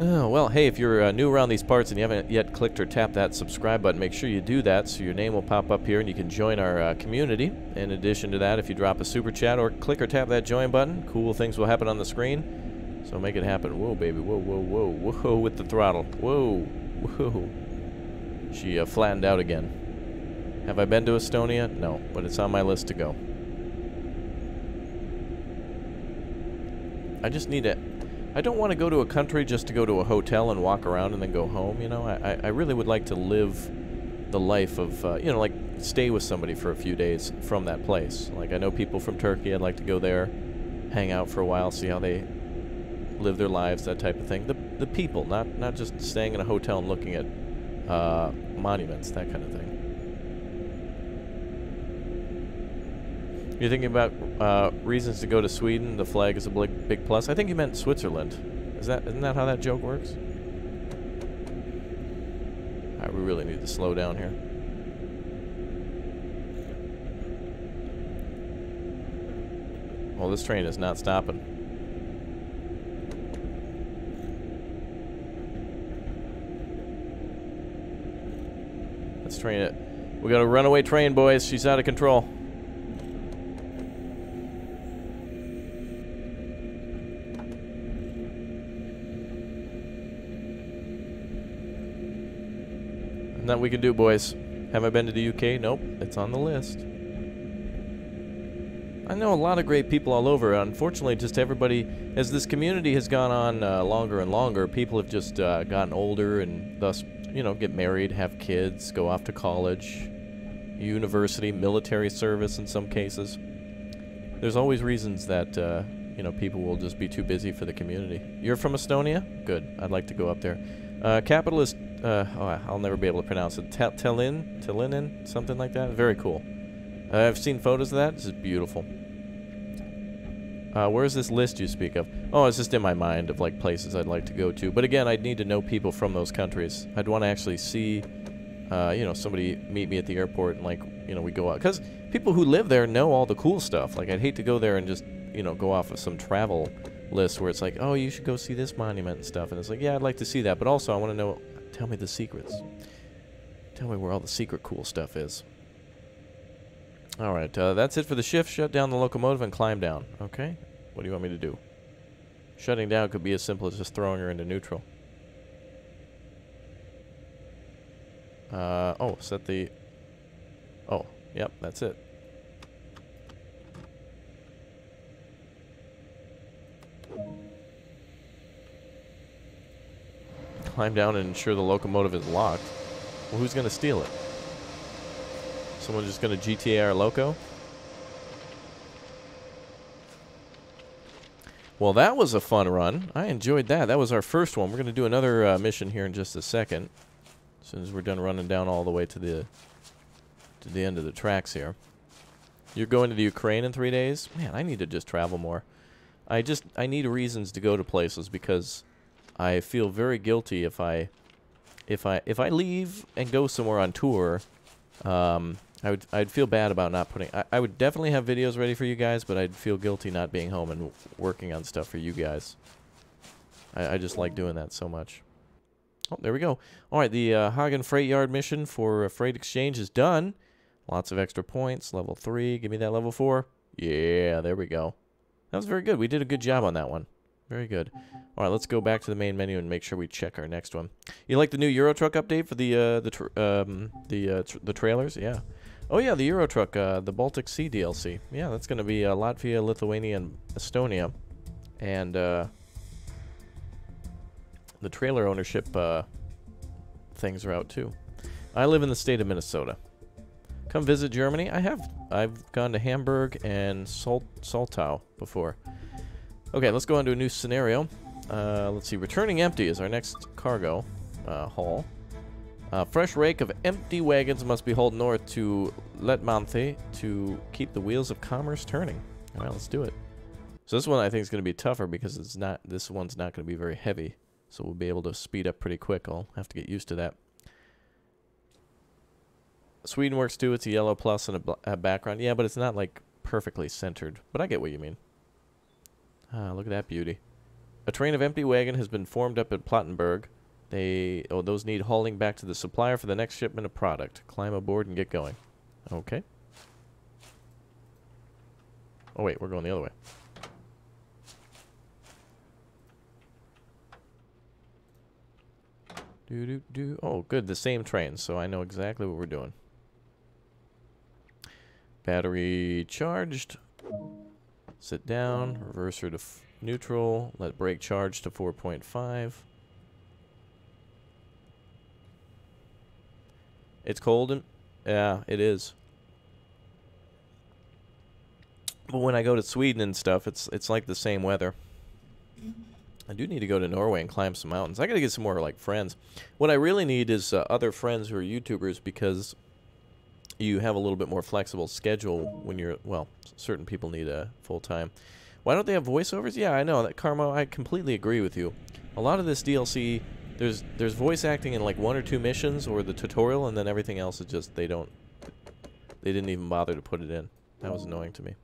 Oh, well, hey, if you're new around these parts and you haven't yet clicked or tapped that subscribe button, make sure you do that so your name will pop up here and you can join our community. In addition to that, if you drop a super chat or click or tap that join button, cool things will happen on the screen. So make it happen. Whoa, baby. Whoa, whoa, whoa. Whoa with the throttle. Whoa. Whoa. She flattened out again. Have I been to Estonia? No, but it's on my list to go. I just need to... I don't want to go to a country just to go to a hotel and walk around and then go home, you know? I really would like to live the life of, you know, like, stay with somebody for a few days from that place. Like, I know people from Turkey. I'd like to go there, hang out for a while, see how they live their lives, that type of thing. The people, not just staying in a hotel and looking at monuments, that kind of thing. You're thinking about reasons to go to Sweden. The flag is a big plus. I think you meant Switzerland. Isn't that how that joke works? All right, we really need to slow down here. Well, this train is not stopping. Let's train it. We got a runaway train, boys. She's out of control. That we can do, boys. Have I been to the UK? Nope. It's on the list. I know a lot of great people all over. Unfortunately, just everybody, as this community has gone on longer and longer, people have just gotten older and thus, you know, get married, have kids, go off to college, university, military service in some cases. There's always reasons that, you know, people will just be too busy for the community. You're from Estonia? Good. I'd like to go up there. Capitalist... I'll never be able to pronounce it. Tallinn, something like that. Very cool. I've seen photos of that. This is beautiful. Where's this list you speak of? Oh, it's just in my mind of like places I'd like to go to. But again, I'd need to know people from those countries. I'd want to actually see, you know, somebody meet me at the airport and like, you know, we go out. Because people who live there know all the cool stuff. Like, I'd hate to go there and just, you know, go off of some travel list where it's like, oh, you should go see this monument and stuff. And it's like, yeah, I'd like to see that. But also, I want to know... Tell me the secrets. Tell me where all the secret cool stuff is. Alright, that's it for the shift. Shut down the locomotive and climb down. Okay? What do you want me to do? Shutting down could be as simple as just throwing her into neutral. Oh, set the... Oh, yep, that's it. Climb down and ensure the locomotive is locked. Well, who's going to steal it? Someone's just going to GTA our loco? Well, that was a fun run. I enjoyed that. That was our first one. We're going to do another mission here in just a second. As soon as we're done running down all the way to the end of the tracks here. You're going to the Ukraine in 3 days? Man, I need to just travel more. I need reasons to go to places because... I feel very guilty if I leave and go somewhere on tour, I'd feel bad about not putting. I would definitely have videos ready for you guys, but I'd feel guilty not being home and working on stuff for you guys. I just like doing that so much. Oh, there we go. All right, the Hagen Freight Yard mission for Freight Exchange is done. Lots of extra points. Level 3. Give me that level 4. Yeah, there we go. That was very good. We did a good job on that one. Very good. All right, let's go back to the main menu and make sure we check our next one. You like the new Euro Truck update for the trailers? Yeah. Oh yeah, the Euro Truck, the Baltic Sea DLC. Yeah, that's going to be Latvia, Lithuania, and Estonia, and the trailer ownership things are out too. I live in the state of Minnesota. Come visit Germany. I've gone to Hamburg and Soltau before. Okay, let's go on to a new scenario. Let's see. Returning empty is our next cargo haul. Fresh rake of empty wagons must be hauled north to Letmanthe to keep the wheels of commerce turning. All right, let's do it. So this one I think is going to be tougher because it's not. This one's not going to be very heavy, so we'll be able to speed up pretty quick. I'll have to get used to that. Sweden works too. It's a yellow plus and a background. Yeah, but it's not like perfectly centered. But I get what you mean. Ah, look at that beauty. A train of empty wagon has been formed up at Plattenberg. Those need hauling back to the supplier for the next shipment of product. Climb aboard and get going. Okay. Oh wait, we're going the other way. Do do do. Oh, good. The same train, so I know exactly what we're doing. Battery charged. Sit down. Reverser to neutral. Let brake charge to 4.5. It's cold and... yeah, it is. But when I go to Sweden and stuff, it's like the same weather. I do need to go to Norway and climb some mountains. I gotta get some more, like, friends. What I really need is other friends who are YouTubers, because you have a little bit more flexible schedule when you're... well, certain people need a full-time. Why don't they have voiceovers? Yeah, I know. That Karma, I completely agree with you. A lot of this DLC... There's voice acting in like one or two missions or the tutorial, and then everything else is just they didn't even bother to put it in. That was annoying to me.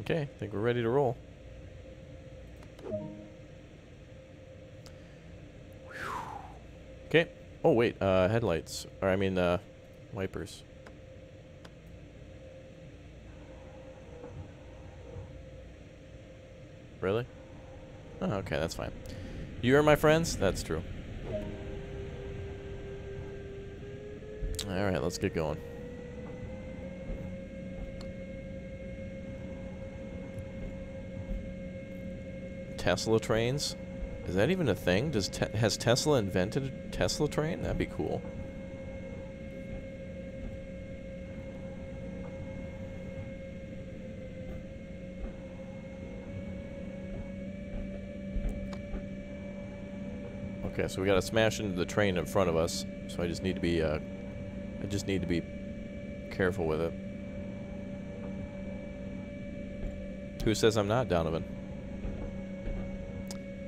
Okay, I think we're ready to roll. Okay. Oh wait, headlights, or I mean wipers. Really? Oh, okay, that's fine. You are my friends? That's true. Alright, let's get going. Tesla trains? Is that even a thing? Has Tesla invented a Tesla train? That'd be cool. Okay, so we gotta smash into the train in front of us. So I just need to be, careful with it. Who says I'm not, Donovan?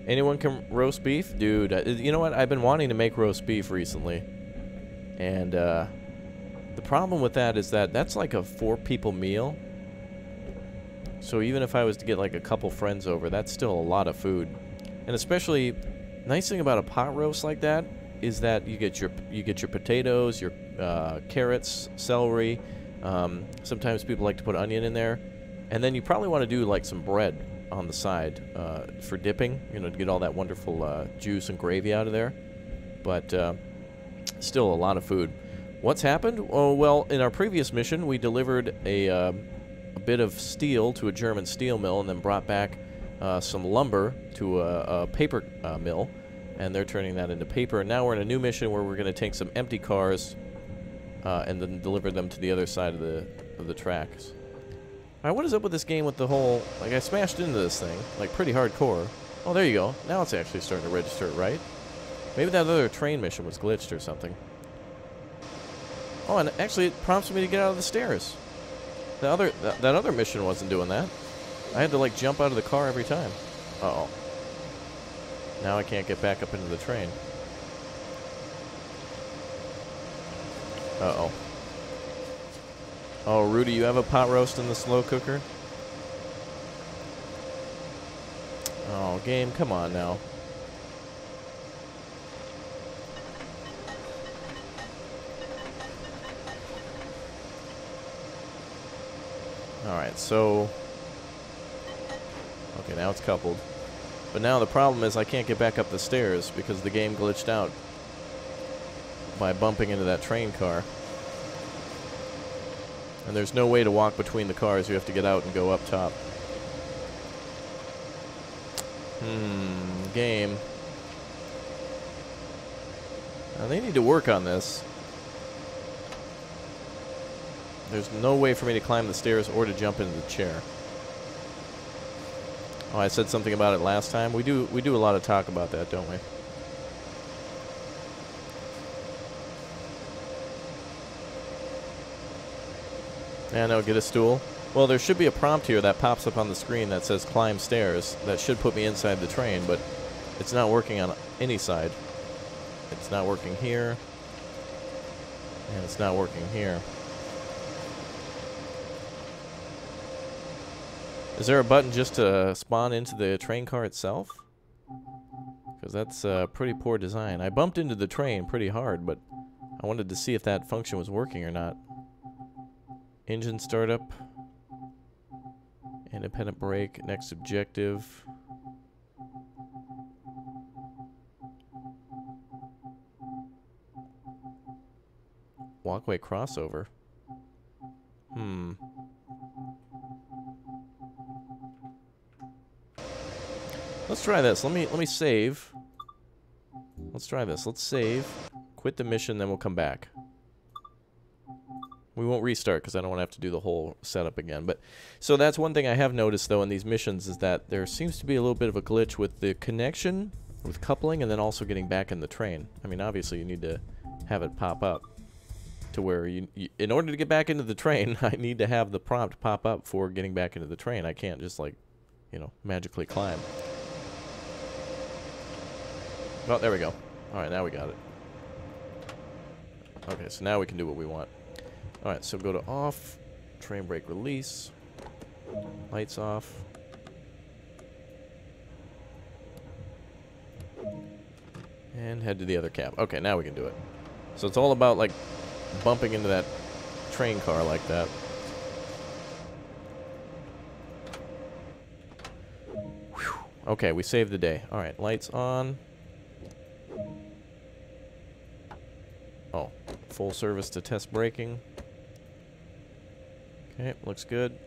Anyone can roast beef? Dude, you know what? I've been wanting to make roast beef recently. And the problem with that is that that's like a four-people meal. So even if I was to get like a couple friends over, that's still a lot of food. And especially, nice thing about a pot roast like that is that you get your potatoes, your carrots, celery. Sometimes people like to put onion in there. And then you probably want to do like some bread on the side for dipping, you know, to get all that wonderful juice and gravy out of there. But still a lot of food. What's happened? Oh, well, in our previous mission, we delivered a bit of steel to a German steel mill and then brought back some lumber to a paper mill, and they're turning that into paper. And now we're in a new mission where we're going to take some empty cars and then deliver them to the other side of the tracks. Alright, what is up with this game with the whole... like, I smashed into this thing, like, pretty hardcore. Oh, there you go. Now it's actually starting to register, right? Maybe that other train mission was glitched or something. Oh, and actually it prompts me to get out of the stairs. The other... that other mission wasn't doing that. I had to, like, jump out of the car every time. Uh-oh. Now I can't get back up into the train. Uh-oh. Oh, Rudy, you have a pot roast in the slow cooker? Oh, game, come on now. Alright, so... okay, now it's coupled. But now the problem is I can't get back up the stairs because the game glitched out by bumping into that train car. And there's no way to walk between the cars. You have to get out and go up top. Game. Now they need to work on this. There's no way for me to climb the stairs or to jump into the chair. Oh, I said something about it last time. We do a lot of talk about that, don't we? Yeah, no, get a stool. Well, there should be a prompt here that pops up on the screen that says climb stairs. That should put me inside the train, but it's not working on any side. It's not working here. And it's not working here. Is there a button just to spawn into the train car itself? Because that's pretty poor design. I bumped into the train pretty hard, but I wanted to see if that function was working or not. Engine startup. Independent brake. Next objective. Walkway crossover. Let's try this. Let me save. Let's try this. Let's save. Quit the mission, then we'll come back. We won't restart because I don't want to have to do the whole setup again. But so that's one thing I have noticed, though, in these missions is that there seems to be a little bit of a glitch with the connection, with coupling, and then also getting back in the train. I mean, obviously, you need to have it pop up to where you in order to get back into the train, I need to have the prompt pop up for getting back into the train. I can't just, like, you know, magically climb. Oh, there we go. All right, now we got it. Okay, so now we can do what we want. Alright, so go to off, train brake release, lights off. And head to the other cab. Okay, now we can do it. So it's all about, like, bumping into that train car like that. Whew. Okay, we saved the day. Alright, lights on. Oh, full service to test braking. Okay, looks good.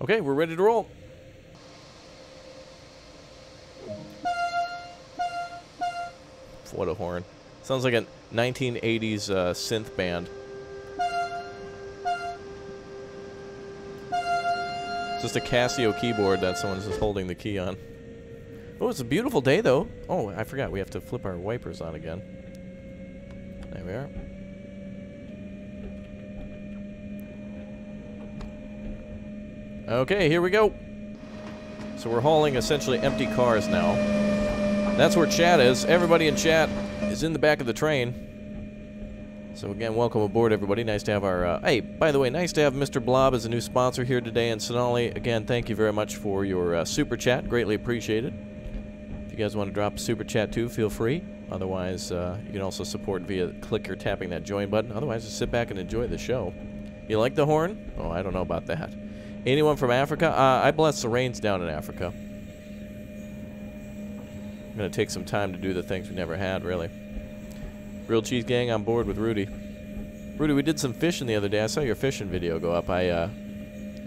Okay, we're ready to roll. What a horn. Sounds like a 1980s synth band. It's just a Casio keyboard that someone's just holding the key on. Oh, it's a beautiful day, though. Oh, I forgot. We have to flip our wipers on again. There we are. Okay, here we go. So we're hauling essentially empty cars now. That's where chat is. Everybody in chat is in the back of the train. So again, welcome aboard, everybody. Nice to have our... hey, by the way, nice to have Mr. Blob as a new sponsor here today. And Sonali, again, thank you very much for your super chat. Greatly appreciated. If you guys want to drop super chat too, feel free. Otherwise, you can also support via clicker tapping that join button. Otherwise, just sit back and enjoy the show. You like the horn? Oh, I don't know about that. Anyone from Africa? I bless the rains down in Africa. I'm going to take some time to do the things we never had, really. Grilled Cheese Gang on board with Rudy. Rudy, we did some fishing the other day. I saw your fishing video go up. I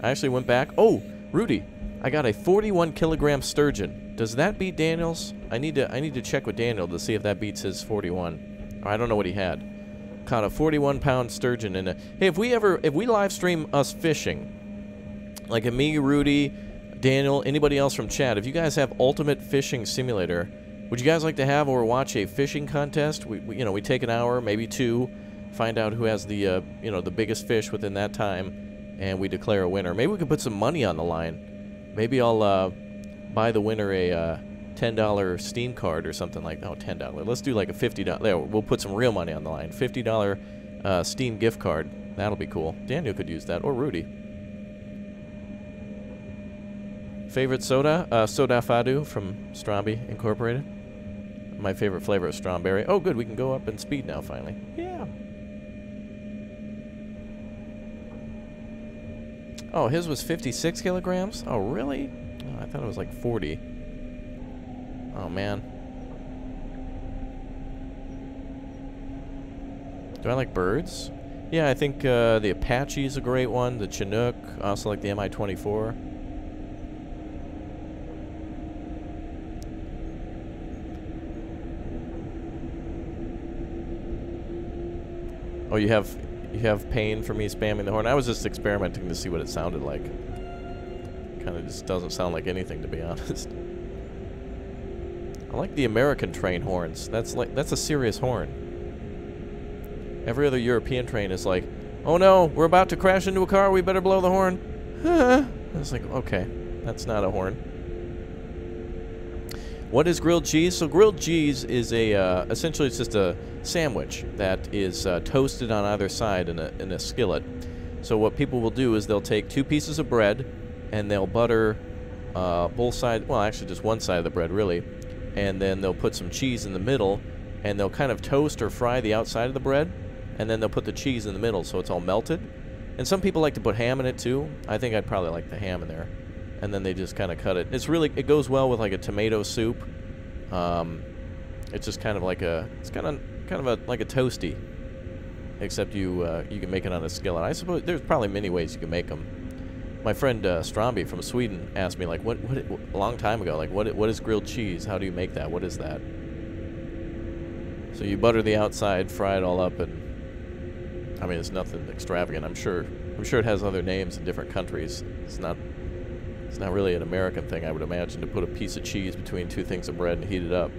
actually went back. Oh, Rudy, I got a 41-kilogram sturgeon. Does that beat Daniel's? I need to check with Daniel to see if that beats his 41. I don't know what he had. Caught a 41-pound sturgeon in a... Hey, if we live stream us fishing, like me, Rudy, Daniel, anybody else from chat, if you guys have Ultimate Fishing Simulator, would you guys like to have or watch a fishing contest? We you know, we take an hour, maybe two, find out who has the you know, the biggest fish within that time, and we declare a winner. Maybe we could put some money on the line. Maybe I'll buy the winner a $10 Steam card or something like that. Oh, $10. Let's do like a $50. There, we'll put some real money on the line. $50 Steam gift card. That'll be cool. Daniel could use that, or Rudy. Favorite soda? Soda Fadu from Strombi Incorporated. My favorite flavor is strawberry. Oh, good. We can go up in speed now, finally. Yeah. Oh, his was 56 kilograms? Oh, really? I thought it was like 40. Oh, man. Do I like birds? Yeah, I think the Apache is a great one, the Chinook. I also like the Mi-24. Oh, you have pain for me spamming the horn? I was just experimenting to see what it sounded like. Kind of just doesn't sound like anything, to be honest. I like the American train horns. That's a serious horn. Every other European train is like, oh no, we're about to crash into a car, we better blow the horn. I was like, okay, that's not a horn. What is grilled cheese? So grilled cheese is a essentially it's just a sandwich that is toasted on either side in a skillet. So what people will do is they'll take two pieces of bread and they'll butter both sides, well actually just one side of the bread really, and then they'll put some cheese in the middle and they'll kind of toast or fry the outside of the bread and then they'll put the cheese in the middle so it's all melted. And some people like to put ham in it too. I think I'd probably like the ham in there. And then they just kind of cut it. It's really, it goes well with like a tomato soup. It's just kind of like a, it's kind of like a toasty, except you you can make it on a skillet. I suppose there's probably many ways you can make them. My friend Stromby from Sweden asked me like, what a long time ago, like what is grilled cheese? How do you make that? What is that? So you butter the outside, fry it all up, and I mean it's nothing extravagant. I'm sure it has other names in different countries. It's not really an American thing, I would imagine, to put a piece of cheese between two things of bread and heat it up.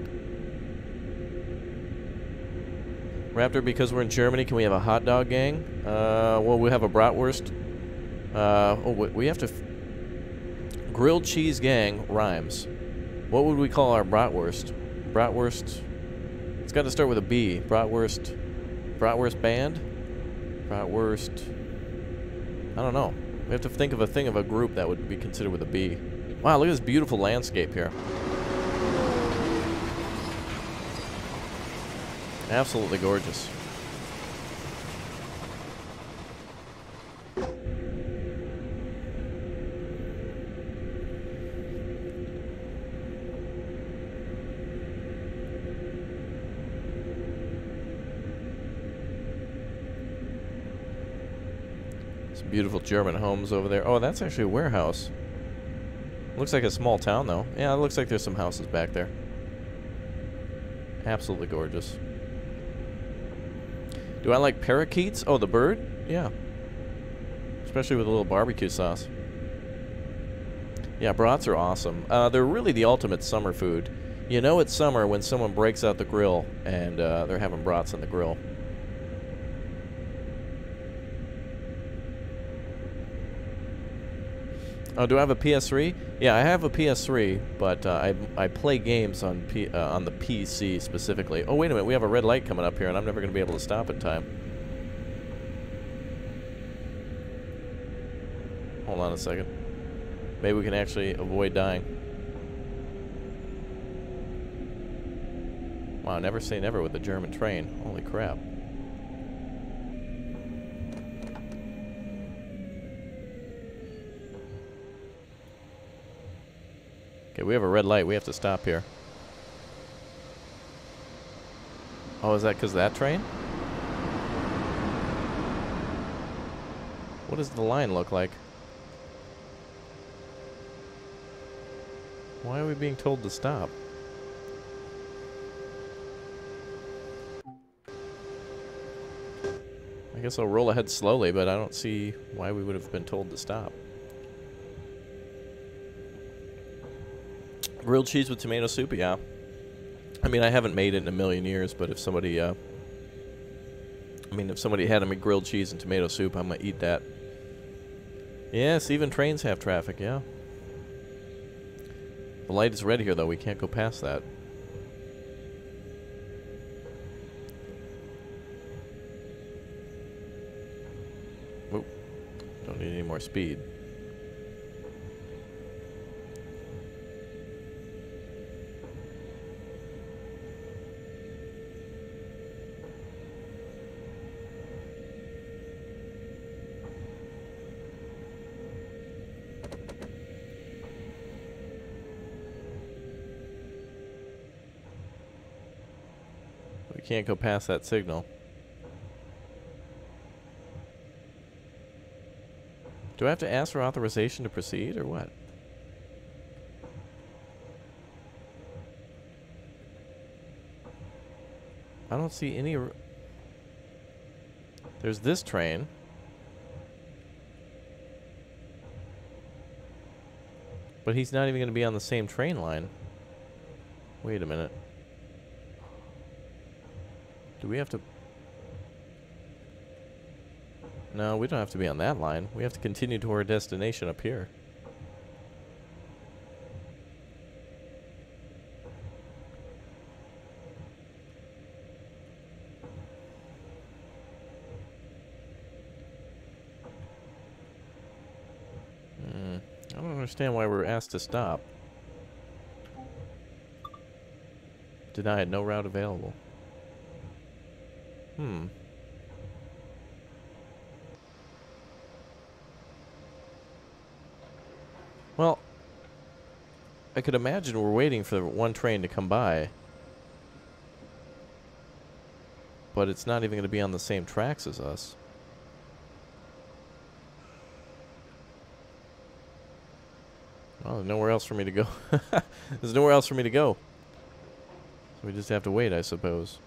Raptor, because we're in Germany, can we have a hot dog gang? Well, we'll have a bratwurst. We have to... Grilled cheese gang rhymes. What would we call our bratwurst? Bratwurst... It's got to start with a B. Bratwurst... Bratwurst band? Bratwurst... I don't know. We have to think of a thing of a group that would be considered with a B. Wow, look at this beautiful landscape here. Absolutely gorgeous. Beautiful German homes over there. Oh, that's actually a warehouse. Looks like a small town, though. Yeah, it looks like there's some houses back there. Absolutely gorgeous. Do I like parakeets? Oh, the bird? Yeah. Especially with a little barbecue sauce. Yeah, brats are awesome. They're really the ultimate summer food. You know it's summer when someone breaks out the grill and they're having brats on the grill. Oh, do I have a PS3? Yeah, I have a PS3, but I play games on the PC specifically. Oh, wait a minute, we have a red light coming up here, and I'm never going to be able to stop in time. Hold on a second. Maybe we can actually avoid dying. Wow, never say never with the German train. Holy crap. Okay, we have a red light. We have to stop here. Oh, is that because of that train? What does the line look like? Why are we being told to stop? I guess I'll roll ahead slowly, but I don't see why we would have been told to stop. Grilled cheese with tomato soup, yeah. I mean, I haven't made it in a million years, but if somebody, if somebody had a grilled cheese and tomato soup, I'm gonna eat that. Yes, even trains have traffic, yeah. The light is red here, though. We can't go past that. Whoop. Don't need any more speed. Can't go past that signal. Do I have to ask for authorization to proceed or what? I don't see any... There's this train. But he's not even going to be on the same train line. Wait a minute. Do we have to... No, we don't have to be on that line. We have to continue to our destination up here. I don't understand why we're asked to stop. Denied, no route available. Well, I could imagine we're waiting for one train to come by. But it's not even going to be on the same tracks as us. Well, there's nowhere else for me to go. There's nowhere else for me to go. So we just have to wait, I suppose.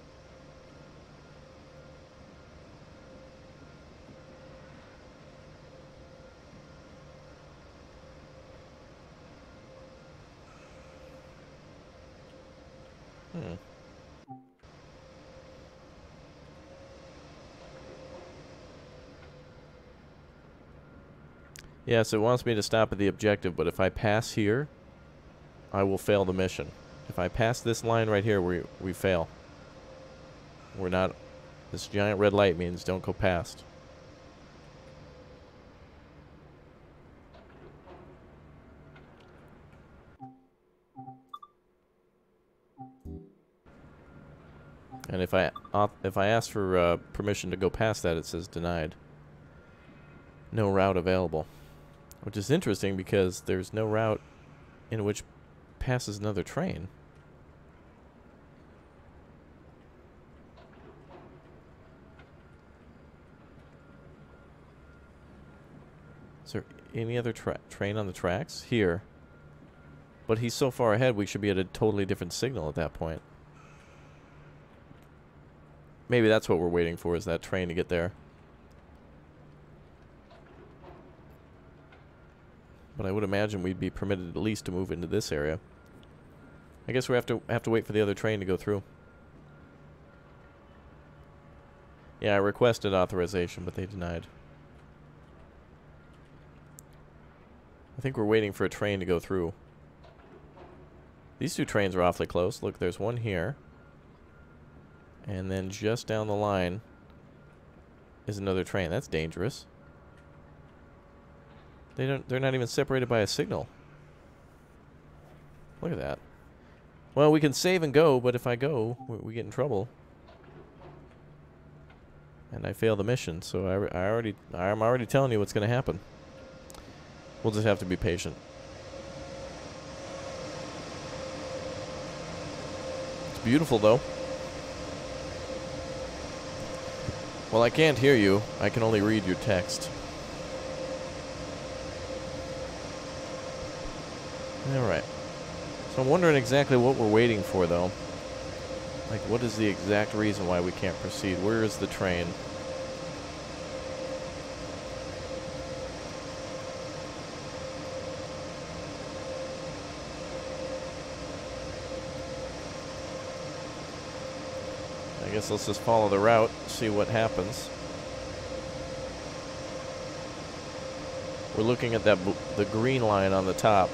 Yeah, so it wants me to stop at the objective, but if I pass here, I will fail the mission. If I pass this line right here, we fail. We're not... This giant red light means don't go past. And if I ask for permission to go past that, it says denied. No route available. Which is interesting because there's no route in which passes another train. Is there any other train on the tracks? Here. But he's so far ahead we should be at a totally different signal at that point. Maybe that's what we're waiting for, is that train to get there. But I would imagine we'd be permitted at least to move into this area. I guess we have to wait for the other train to go through. Yeah, I requested authorization, but they denied. I think we're waiting for a train to go through. These two trains are awfully close. Look, there's one here. And then just down the line is another train. That's dangerous. They're not even separated by a signal. Look at that. Well, we can save and go, but if I go, we get in trouble. And I fail the mission, so I'm already telling you what's going to happen. We'll just have to be patient. It's beautiful, though. Well, I can't hear you. I can only read your text. Alright. So I'm wondering exactly what we're waiting for, though. Like, what is the exact reason why we can't proceed? Where is the train? I guess let's just follow the route, see what happens. We're looking at that the green line on the top.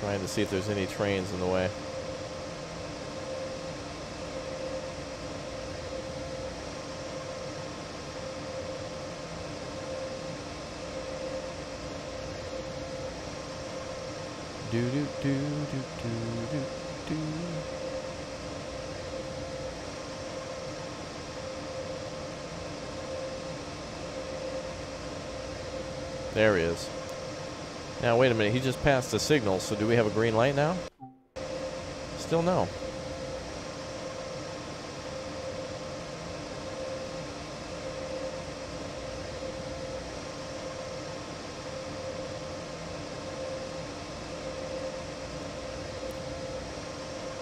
Trying to see if there's any trains in the way. Do do do do do do do. There he is. Now, wait a minute, he just passed a signal, so do we have a green light now? Still no.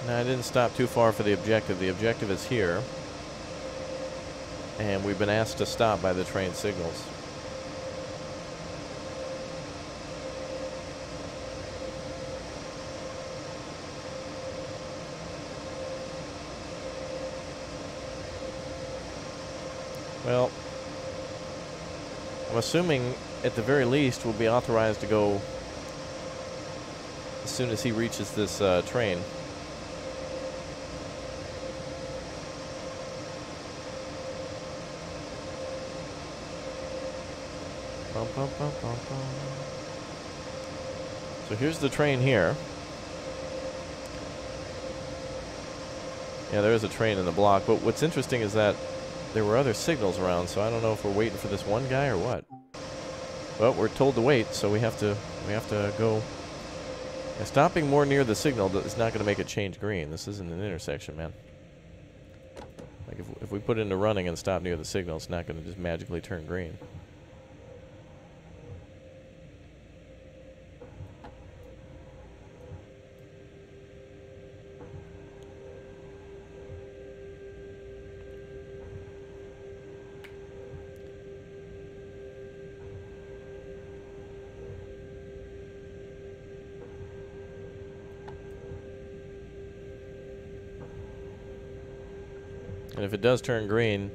Now, I didn't stop too far for the objective. The objective is here. And we've been asked to stop by the train signals. Well, I'm assuming at the very least we'll be authorized to go as soon as he reaches this train. So here's the train here. Yeah, there is a train in the block, but what's interesting is that there were other signals around, so I don't know if we're waiting for this one guy or what. Well, we're told to wait, so we have to go. Now, stopping more near the signal is not going to make it change green. This isn't an intersection, man. Like if we put it into running and stop near the signal, it's not going to just magically turn green. And if it does turn green,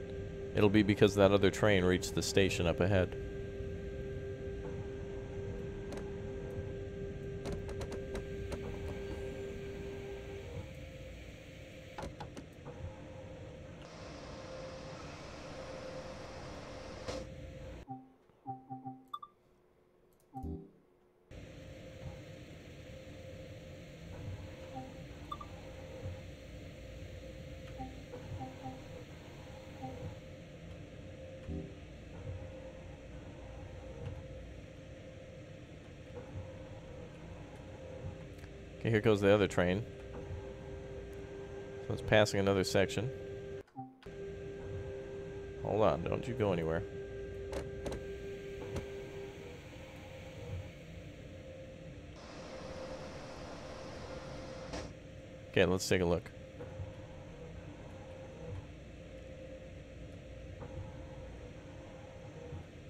it'll be because that other train reached the station up ahead. Okay, here goes the other train. So it's passing another section. Hold on, don't you go anywhere. Okay, let's take a look.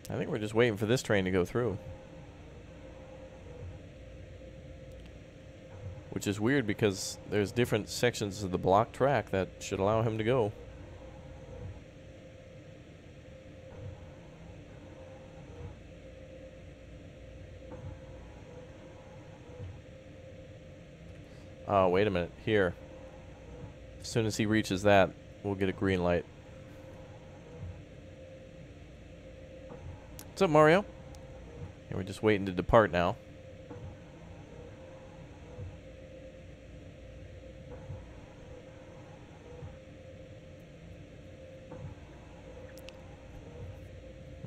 I think we're just waiting for this train to go through. Which is weird because there's different sections of the block track that should allow him to go. Oh, wait a minute. Here. As soon as he reaches that, we'll get a green light. What's up, Mario? And we're just waiting to depart now.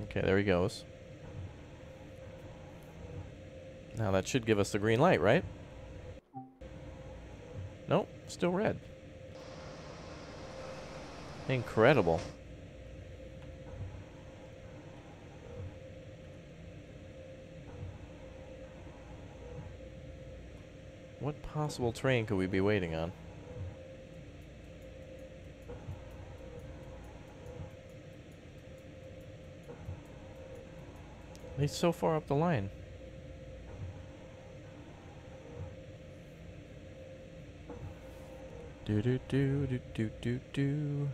Okay, there he goes. Now that should give us the green light, right? Nope, still red. Incredible. What possible train could we be waiting on? He's so far up the line. Do do do do do do do.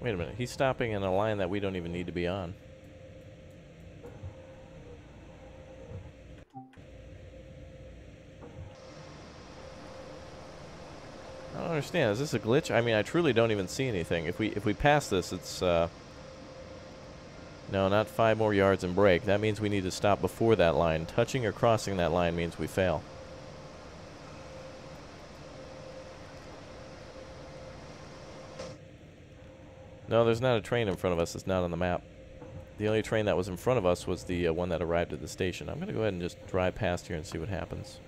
Wait a minute, he's stopping in a line that we don't even need to be on. I don't understand. Is this a glitch? I mean, I truly don't even see anything. If we pass this, it's no, not 5 more yards and break. That means we need to stop before that line. Touching or crossing that line means we fail. No, there's not a train in front of us. It's not on the map. The only train that was in front of us was the one that arrived at the station. I'm going to go ahead and just drive past here and see what happens.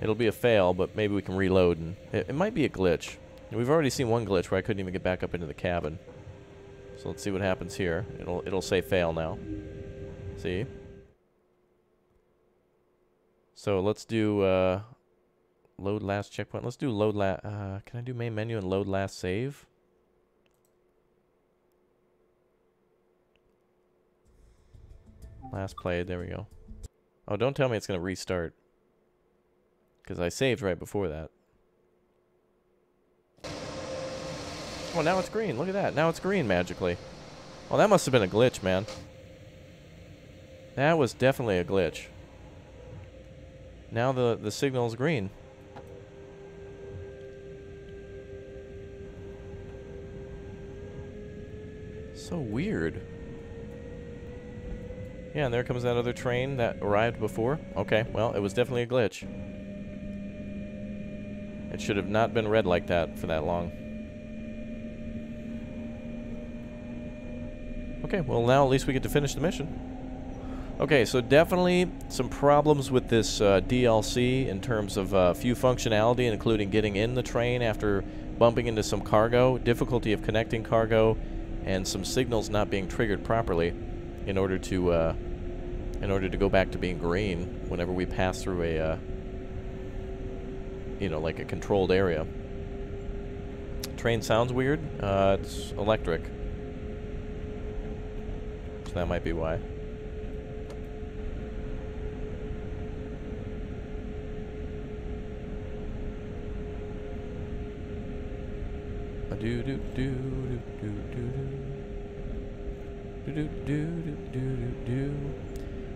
It'll be a fail, but maybe we can reload. And it might be a glitch. We've already seen one glitch where I couldn't even get back up into the cabin. So let's see what happens here. It'll say fail now. See? So let's do load last checkpoint. Let's do load last. Can I do main menu and load last save? Last played. There we go. Oh, don't tell me it's going to restart. Because I saved right before that. Oh, now it's green. Look at that. Now it's green magically. Oh, that must have been a glitch, man. That was definitely a glitch. Now the signal is green. So weird. Yeah, and there comes that other train that arrived before. Okay, well, it was definitely a glitch. It should have not been red like that for that long. Okay, well now at least we get to finish the mission. Okay, so definitely some problems with this DLC in terms of few functionality, including getting in the train after bumping into some cargo, difficulty of connecting cargo, and some signals not being triggered properly in order to go back to being green whenever we pass through a you know, like a controlled area. Train sounds weird. It's electric. So that might be why.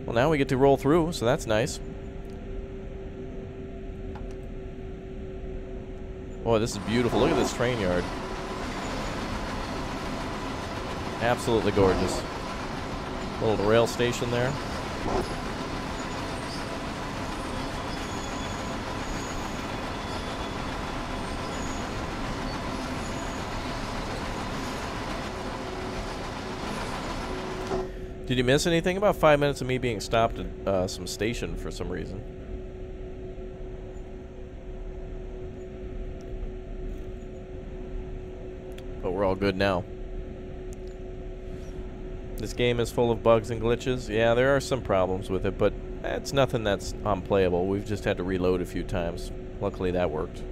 Well, now we get to roll through, so that's nice. Boy, this is beautiful. Look at this train yard. Absolutely gorgeous. Little rail station there. Did you miss anything? About 5 minutes of me being stopped at some station for some reason. We're all good now. This game is full of bugs and glitches. Yeah, there are some problems with it, but it's nothing that's unplayable. We've just had to reload a few times. Luckily that worked.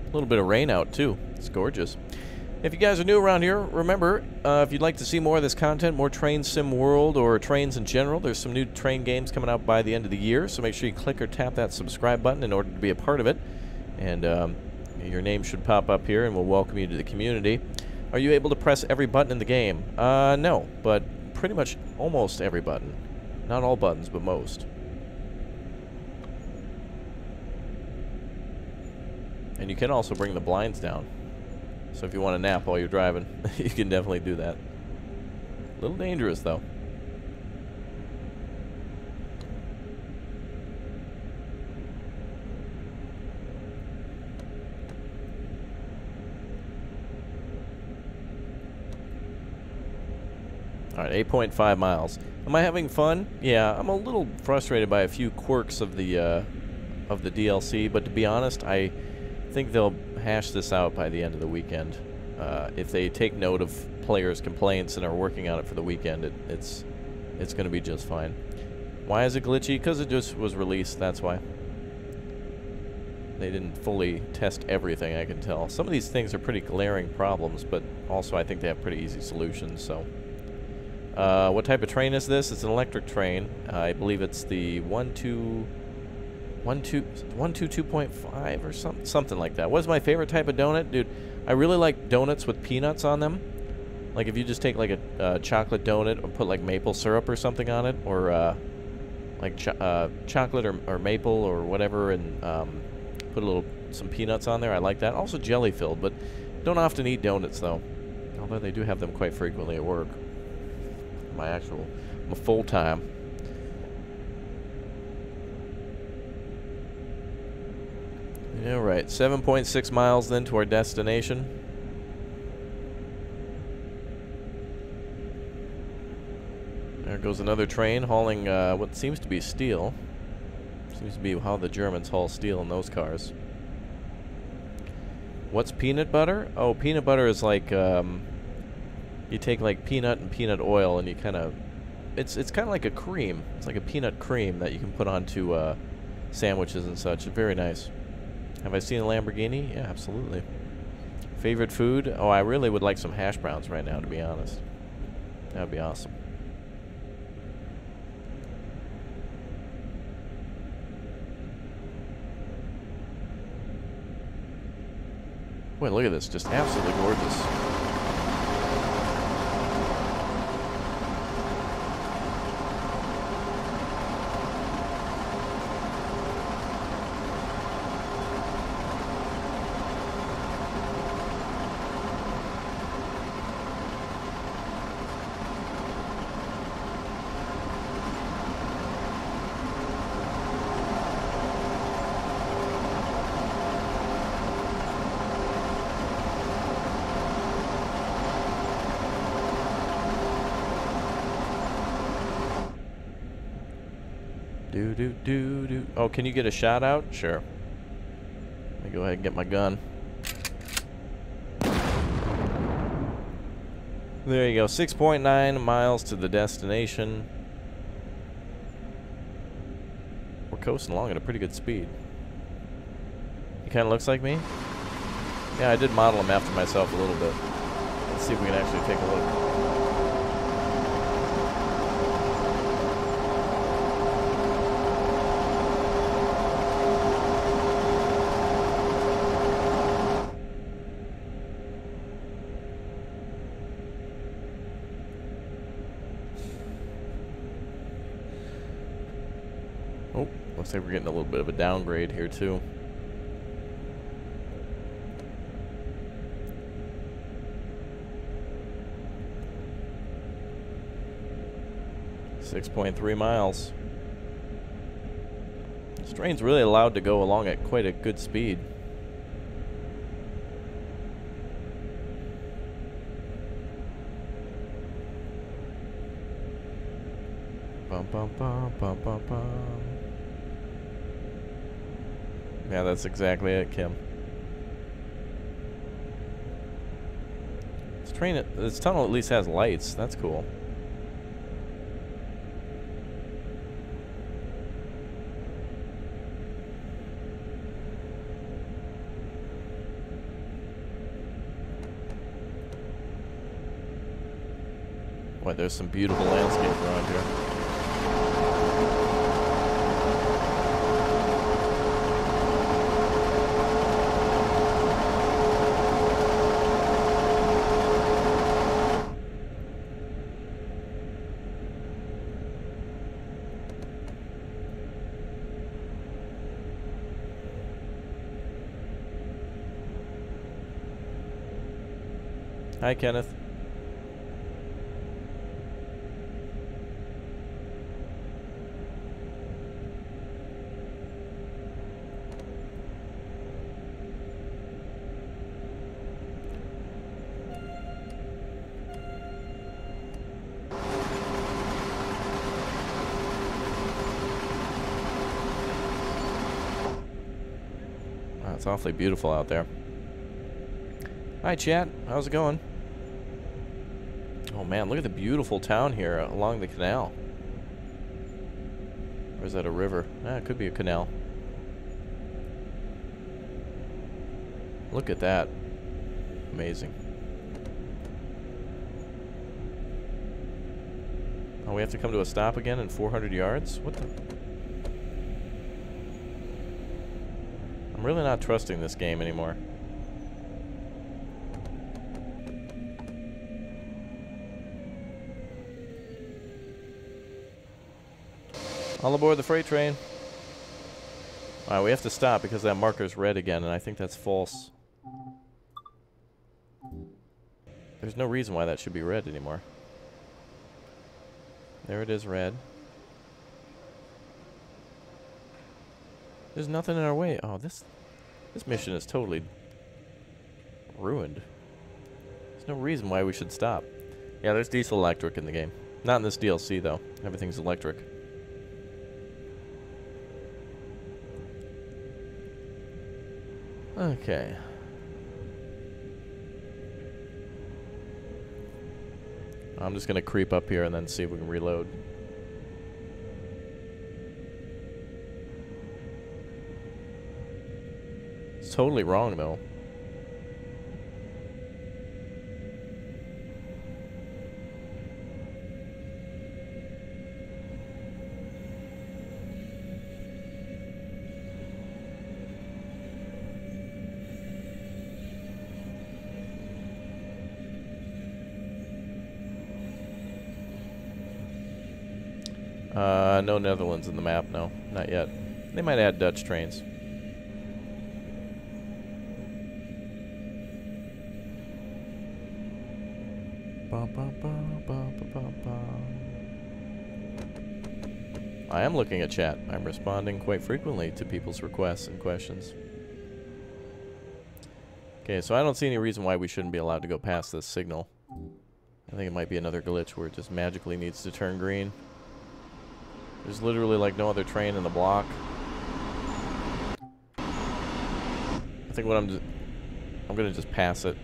A little bit of rain out too. It's gorgeous. If you guys are new around here, remember, if you'd like to see more of this content, more Train Sim World or trains in general, there's some new train games coming out by the end of the year, so make sure you click or tap that subscribe button in order to be a part of it. And your name should pop up here and we'll welcome you to the community. Are you able to press every button in the game? No, but pretty much almost every button. Not all buttons, but most. And you can also bring the blinds down. So if you want to nap while you're driving, you can definitely do that. A little dangerous, though. All right, 8.5 miles. Am I having fun? Yeah, I'm a little frustrated by a few quirks of the DLC, but to be honest, I think they'll hash this out by the end of the weekend. If they take note of players' complaints and are working on it for the weekend, it's going to be just fine. Why is it glitchy? Because it just was released, that's why. They didn't fully test everything, I can tell. Some of these things are pretty glaring problems, but also I think they have pretty easy solutions, so. What type of train is this? It's an electric train. I believe it's the 122.5 or something like that. What's my favorite type of donut? Dude, I really like donuts with peanuts on them. Like if you just take like a chocolate donut and put like maple syrup or something on it, or like chocolate or maple or whatever, and put some peanuts on there. I like that. Also jelly filled, but Don't often eat donuts, though. Although they do have them quite frequently at work. My full time. Alright, 7.6 miles then to our destination. There goes another train hauling what seems to be steel. Seems to be how the Germans haul steel in those cars. What's peanut butter? Oh, peanut butter is like you take like peanut and peanut oil and you kind of it's kind of like a cream. It's like a peanut cream that you can put onto sandwiches and such. Very nice. Have I seen a Lamborghini? Yeah, absolutely. Favorite food? Oh, I really would like some hash browns right now, to be honest. That would be awesome. Boy, look at this. Just absolutely gorgeous. Oh, can you get a shot out? Sure. Let me go ahead and get my gun. There you go. 6.9 miles to the destination. We're coasting along at a pretty good speed. He kind of looks like me. Yeah, I did model him after myself a little bit. Let's see if we can actually take a look. Looks like we're getting a little bit of a downgrade here too. .3 miles. This train's really allowed to go along at quite a good speed. Bum bum bum bum bum bum. Yeah, that's exactly it, Kim. This tunnel at least has lights. That's cool. Boy, there's some beautiful landscape around here. Hi, Kenneth. Wow, it's awfully beautiful out there. Hi, chat. How's it going? Oh man, look at the beautiful town here along the canal. Or is that a river? Ah, it could be a canal. Look at that. Amazing. Oh, we have to come to a stop again in 400 yards? What the? I'm really not trusting this game anymore. All aboard the freight train. Alright, we have to stop because that marker's red again, and I think that's false. There's no reason why that should be red anymore. There it is, red. There's nothing in our way. Oh, this mission is totally ruined. There's no reason why we should stop. Yeah, there's diesel electric in the game. Not in this DLC, though. Everything's electric. Okay. I'm just gonna creep up here and then see if we can reload. It's totally wrong, though. No Netherlands in the map, no. Not yet. They might add Dutch trains. I am looking at chat. I'm responding quite frequently to people's requests and questions. Okay, so I don't see any reason why we shouldn't be allowed to go past this signal. I think it might be another glitch where it just magically needs to turn green. There's literally like no other train in the block. I think what I'm gonna just pass it.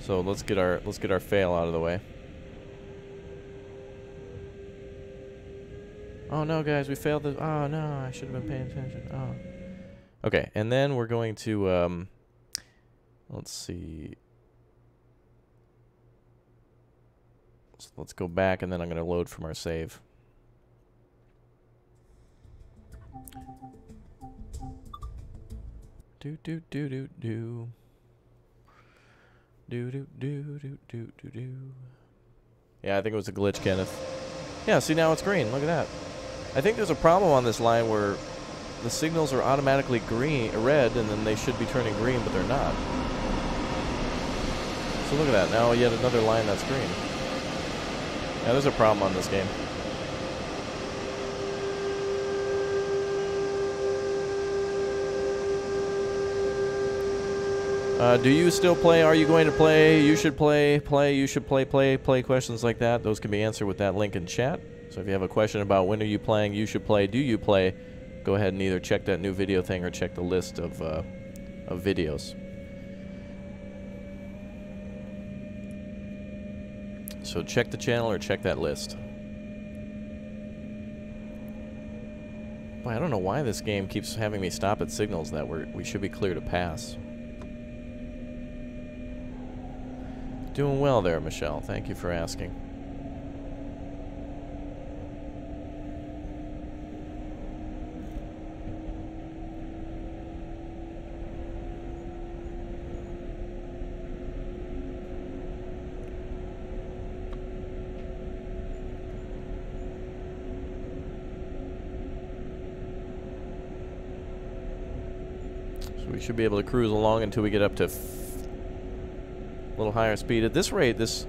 So let's get our fail out of the way. Oh no, guys, we failed this. Oh no, I should have been paying attention. Oh. Okay, and then we're going to let's see. So let's go back, and then I'm going to load from our save. Do do do do do. Do do do do do do do. Yeah, I think it was a glitch, Kenneth. Yeah, see, now it's green. Look at that. I think there's a problem on this line where the signals are automatically green, red, and then they should be turning green, but they're not. So look at that. Now yet another line that's green. Yeah, there's a problem on this game. Do you still play? Are you going to play? You should play. Play. You should play. Play. Play. Questions like that. Those can be answered with that link in chat. So if you have a question about when are you playing, you should play, do you play, go ahead and either check that new video thing or check the list of videos. So check the channel or check that list. Boy, I don't know why this game keeps having me stop at signals that we should be clear to pass. Doing well there, Michelle. Thank you for asking. Should be able to cruise along until we get up to a little higher speed. At this rate, this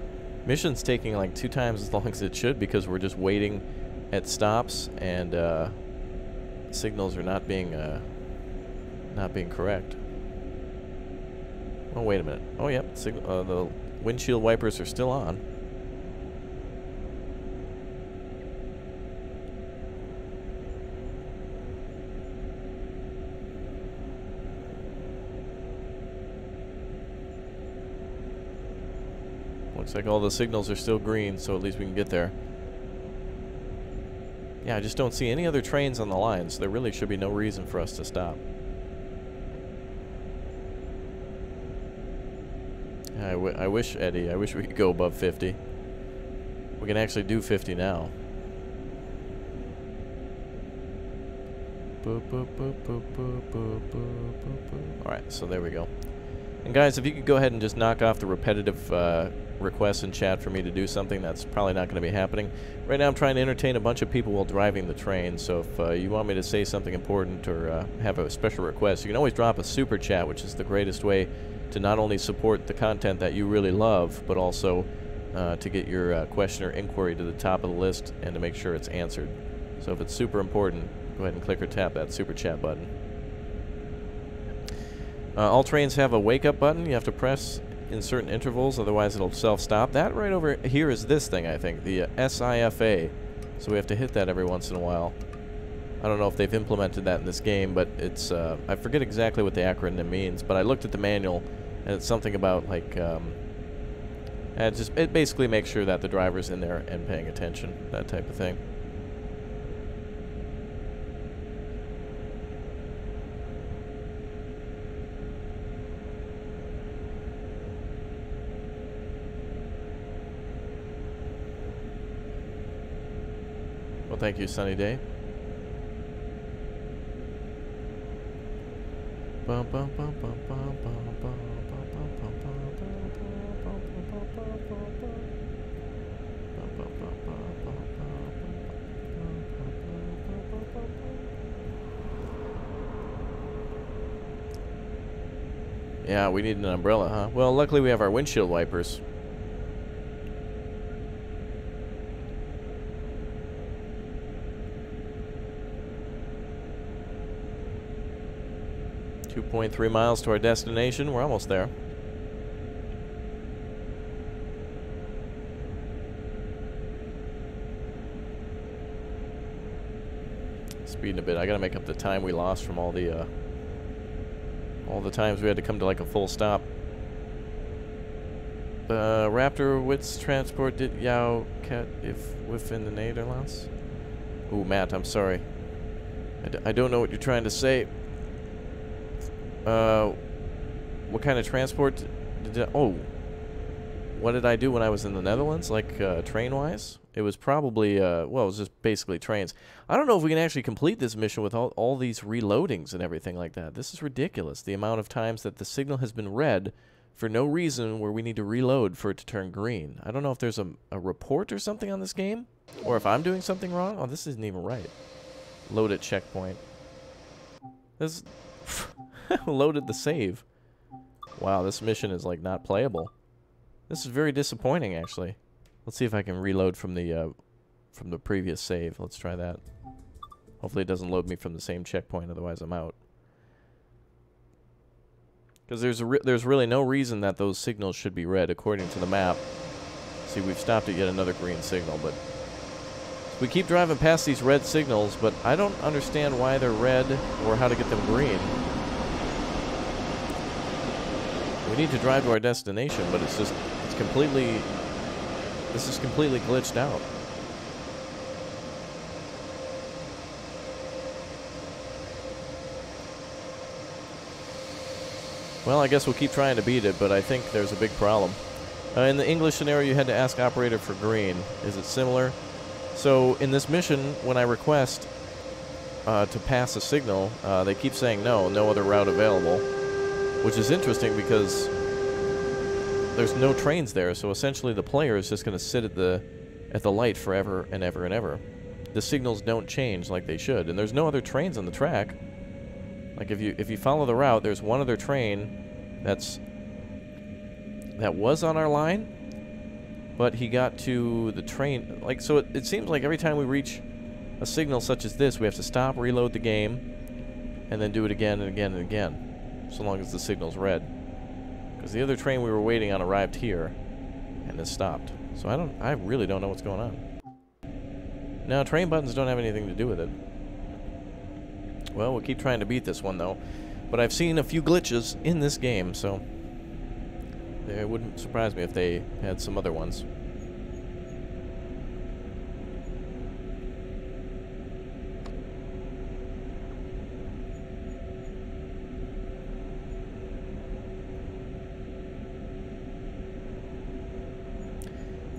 mission's taking like 2 times as long as it should because we're just waiting at stops and signals are not being correct. Oh, wait a minute. Oh, yep. The windshield wipers are still on. Looks like all the signals are still green, so at least we can get there. Yeah, I just don't see any other trains on the line, so there really should be no reason for us to stop. I wish, Eddie, I wish we could go above 50. We can actually do 50 now. Alright, so there we go. And guys, if you could go ahead and just knock off the repetitive requests in chat for me to do something, that's probably not going to be happening. Right now I'm trying to entertain a bunch of people while driving the train, so if you want me to say something important or have a special request, you can always drop a super chat, which is the greatest way to not only support the content that you really love, but also to get your question or inquiry to the top of the list and to make sure it's answered. So if it's super important, go ahead and click or tap that super chat button. All trains have a wake-up button. You have to press in certain intervals, otherwise it'll self-stop. That right over here is this thing, I think, the SIFA. So we have to hit that every once in a while. I don't know if they've implemented that in this game, but it's, I forget exactly what the acronym means, but I looked at the manual, and it's something about, like, it basically makes sure that the driver's in there and paying attention, that type of thing. Well, thank you, Sunny Day. Yeah, we need an umbrella, huh? Well, luckily we have our windshield wipers. .3 miles to our destination. We're almost there. Speeding a bit. I gotta make up the time we lost from all the times we had to come to like a full stop. Raptor Witz Transport did Yao Cat if within the Netherlands. Ooh, Matt, I'm sorry. I don't know what you're trying to say. What kind of transport did I, oh, what did I do when I was in the Netherlands, like, train-wise? It was probably, well, it was just basically trains. I don't know if we can actually complete this mission with all these reloadings and everything like that. This is ridiculous, the amount of times that the signal has been red for no reason where we need to reload for it to turn green. I don't know if there's a report or something on this game, or if I'm doing something wrong. Oh, this isn't even right. Load at checkpoint. This... Loaded the save. Wow, this mission is like not playable. This is very disappointing, actually. Let's see if I can reload from the previous save. Let's try that. Hopefully it doesn't load me from the same checkpoint, otherwise I'm out. Because there's really no reason that those signals should be red according to the map. See, we've stopped at yet another green signal, but we keep driving past these red signals, but I don't understand why they're red or how to get them green. We need to drive to our destination, but it's just, it's completely, this is completely glitched out. Well, I guess we'll keep trying to beat it, but I think there's a big problem. In the English scenario, you had to ask operator for green. Is it similar? So in this mission, when I request to pass a signal, they keep saying no, no other route available. Which is interesting because there's no trains there, so essentially the player is just going to sit at the light forever and ever and ever. The signals don't change like they should, and there's no other trains on the track. Like if you follow the route, there's one other train that was on our line, but he got to the train like so. It seems like every time we reach a signal such as this, we have to stop, reload the game, and then do it again and again and again. So long as the signal's red, because the other train we were waiting on arrived here, and it stopped. So I really don't know what's going on. Now train buttons don't have anything to do with it. Well, we'll keep trying to beat this one though, but I've seen a few glitches in this game, so it wouldn't surprise me if they had some other ones.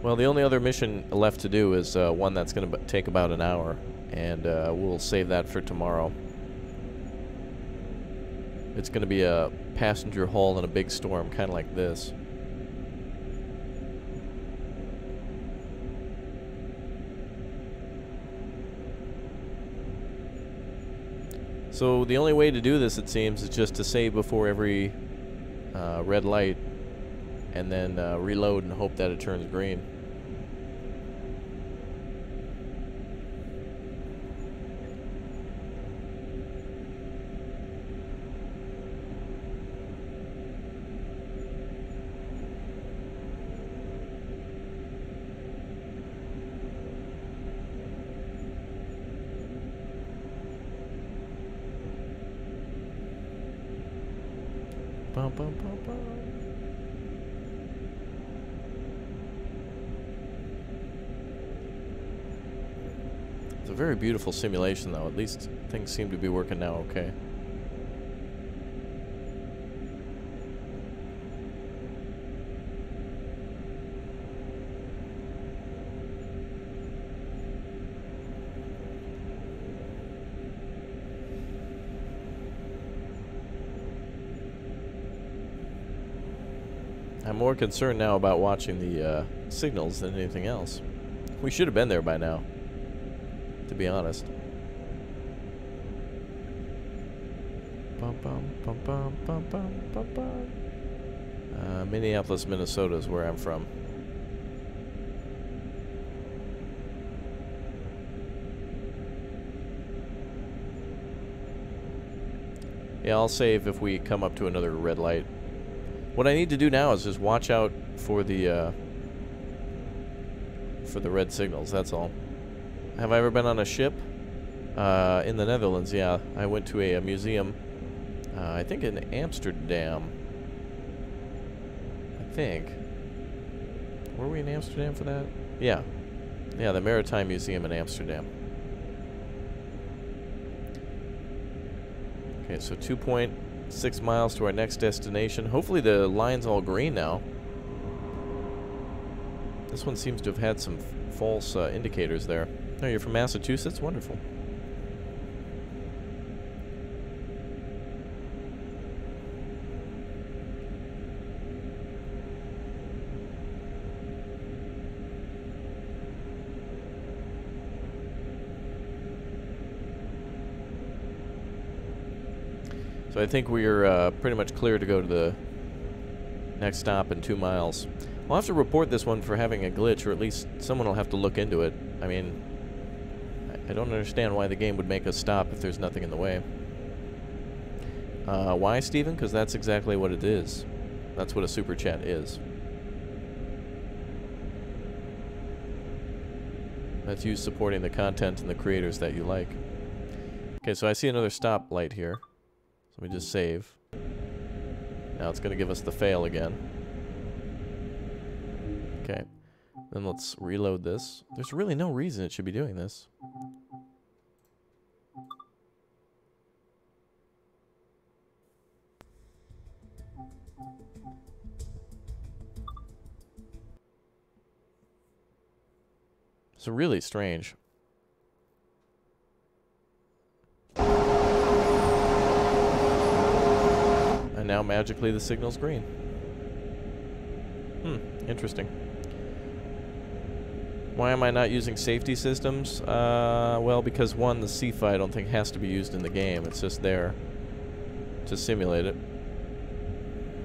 Well, the only other mission left to do is one that's going to take about an hour, and we'll save that for tomorrow. It's going to be a passenger haul in a big storm, kind of like this. So the only way to do this, it seems, is just to save before every red light and then reload and hope that it turns green. It's a very beautiful simulation, though. At least things seem to be working now okay. I'm more concerned now about watching the signals than anything else. We should have been there by now, to be honest. Minneapolis, Minnesota is where I'm from. Yeah, I'll save if we come up to another red light. What I need to do now is just watch out for the red signals, that's all. Have I ever been on a ship? In the Netherlands, yeah. I went to a museum, I think in Amsterdam. I think. Were we in Amsterdam for that? Yeah. Yeah, the Maritime Museum in Amsterdam. Okay, so 2.6 miles to our next destination. Hopefully the line's all green now. This one seems to have had some false indicators there. Oh, you're from Massachusetts? Wonderful. So I think we're pretty much clear to go to the next stop in 2 miles. I'll have to report this one for having a glitch, or at least someone will have to look into it. I mean, I don't understand why the game would make us stop if there's nothing in the way. Why, Steven? Because that's exactly what it is. That's what a super chat is. That's you supporting the content and the creators that you like. Okay, so I see another stoplight here. So let me just save. Now it's going to give us the fail again. Okay, then let's reload this. There's really no reason it should be doing this. It's really strange. And now magically the signal's green. Hmm, interesting. Why am I not using safety systems? Well, because one, the C5 I don't think has to be used in the game. It's just there to simulate it.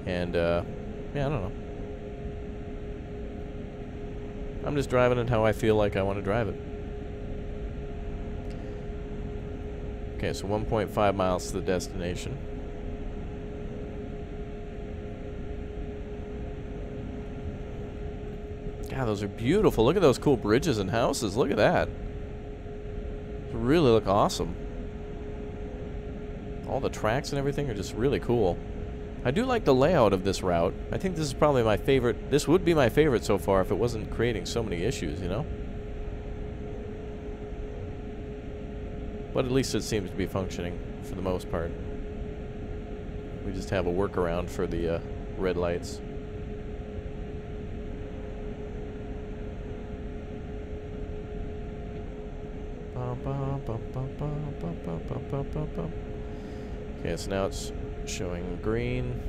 And, yeah, I don't know. I'm just driving it how I feel like I want to drive it. Okay, so 1.5 miles to the destination. God, those are beautiful. Look at those cool bridges and houses. Look at that. They really look awesome. All the tracks and everything are just really cool. I do like the layout of this route. I think this is probably my favorite. This would be my favorite so far if it wasn't creating so many issues, you know? But at least it seems to be functioning for the most part. We just have a workaround for the red lights. Okay, so now it's showing green.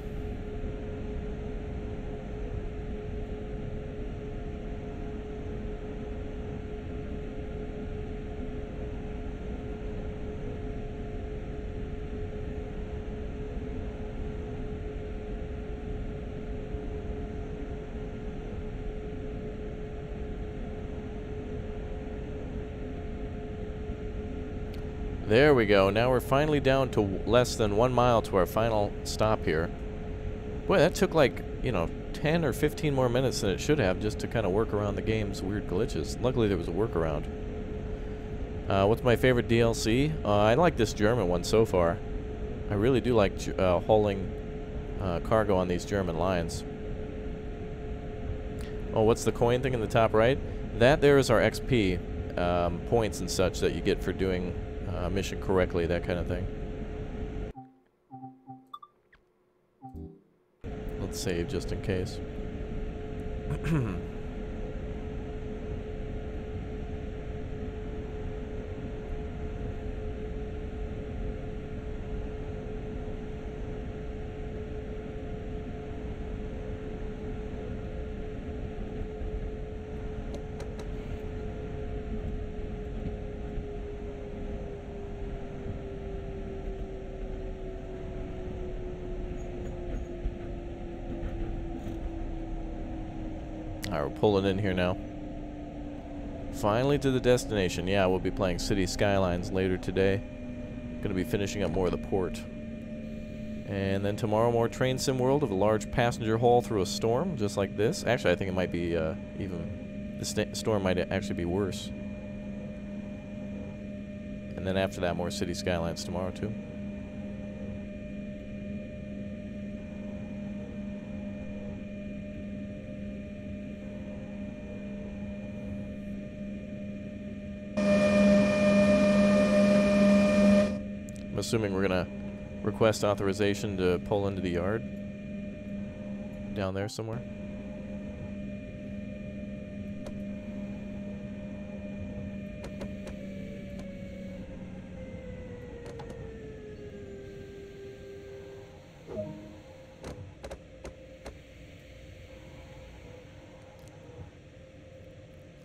There we go. Now we're finally down to less than 1 mile to our final stop here. Boy, that took like, you know, 10 or 15 more minutes than it should have just to kind of work around the game's weird glitches. Luckily, there was a workaround. What's my favorite DLC? I like this German one so far. I really do like hauling cargo on these German lines. Oh, what's the coin thing in the top right? That there is our XP points and such that you get for doing mission correctly, that kind of thing. Let's save just in case. Pulling in here now. Finally to the destination. Yeah, we'll be playing City Skylines later today. Gonna be finishing up more of the port. And then tomorrow, more Train Sim World of a large passenger haul through a storm, just like this. Actually, I think it might be even... the storm might actually be worse. And then after that, more City Skylines tomorrow, too. Assuming we're gonna request authorization to pull into the yard down there somewhere.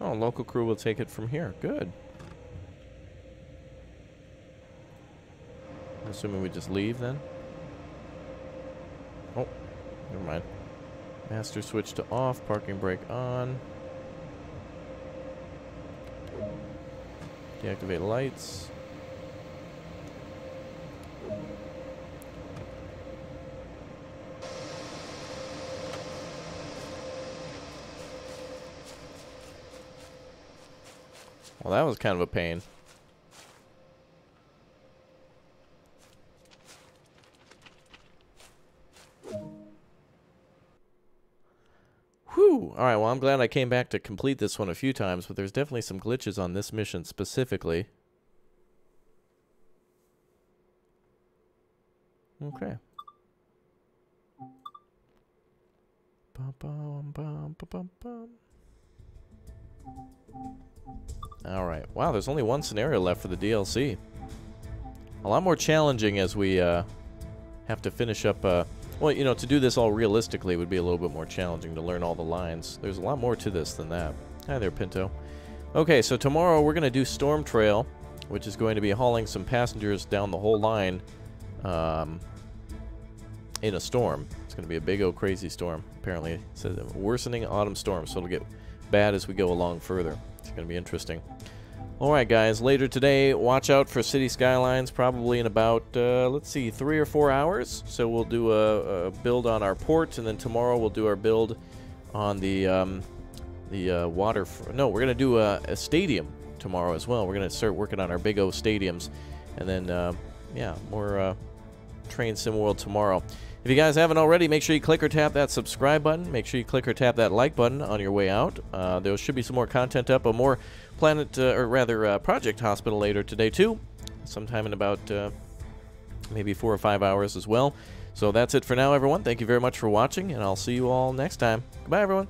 Oh, local crew will take it from here. Good. Assuming we just leave then. Oh, never mind. Master switch to off, parking brake on. Deactivate lights. Well, that was kind of a pain. Alright, well, I'm glad I came back to complete this one a few times, but there's definitely some glitches on this mission specifically. Okay. Alright, wow, there's only one scenario left for the DLC. A lot more challenging as we have to finish up... well, you know, to do this all realistically would be a little bit more challenging to learn all the lines. There's a lot more to this than that. Hi there, Pinto. Okay, so tomorrow we're going to do Storm Trail, which is going to be hauling some passengers down the whole line in a storm. It's going to be a big old crazy storm, apparently. It says a worsening autumn storm, so it'll get bad as we go along further. It's going to be interesting. All right, guys, later today, watch out for City Skylines, probably in about, let's see, 3 or 4 hours. So we'll do a build on our port, and then tomorrow we'll do our build on the water... No, we're going to do a stadium tomorrow as well. We're going to start working on our big O stadiums, and then, yeah, more Train Sim World tomorrow. If you guys haven't already, make sure you click or tap that subscribe button. Make sure you click or tap that like button on your way out. There should be some more content up, but more... Project Hospital later today too, sometime in about maybe 4 or 5 hours as well. So that's it for now, everyone. Thank you very much for watching, and I'll see you all next time. Goodbye, everyone.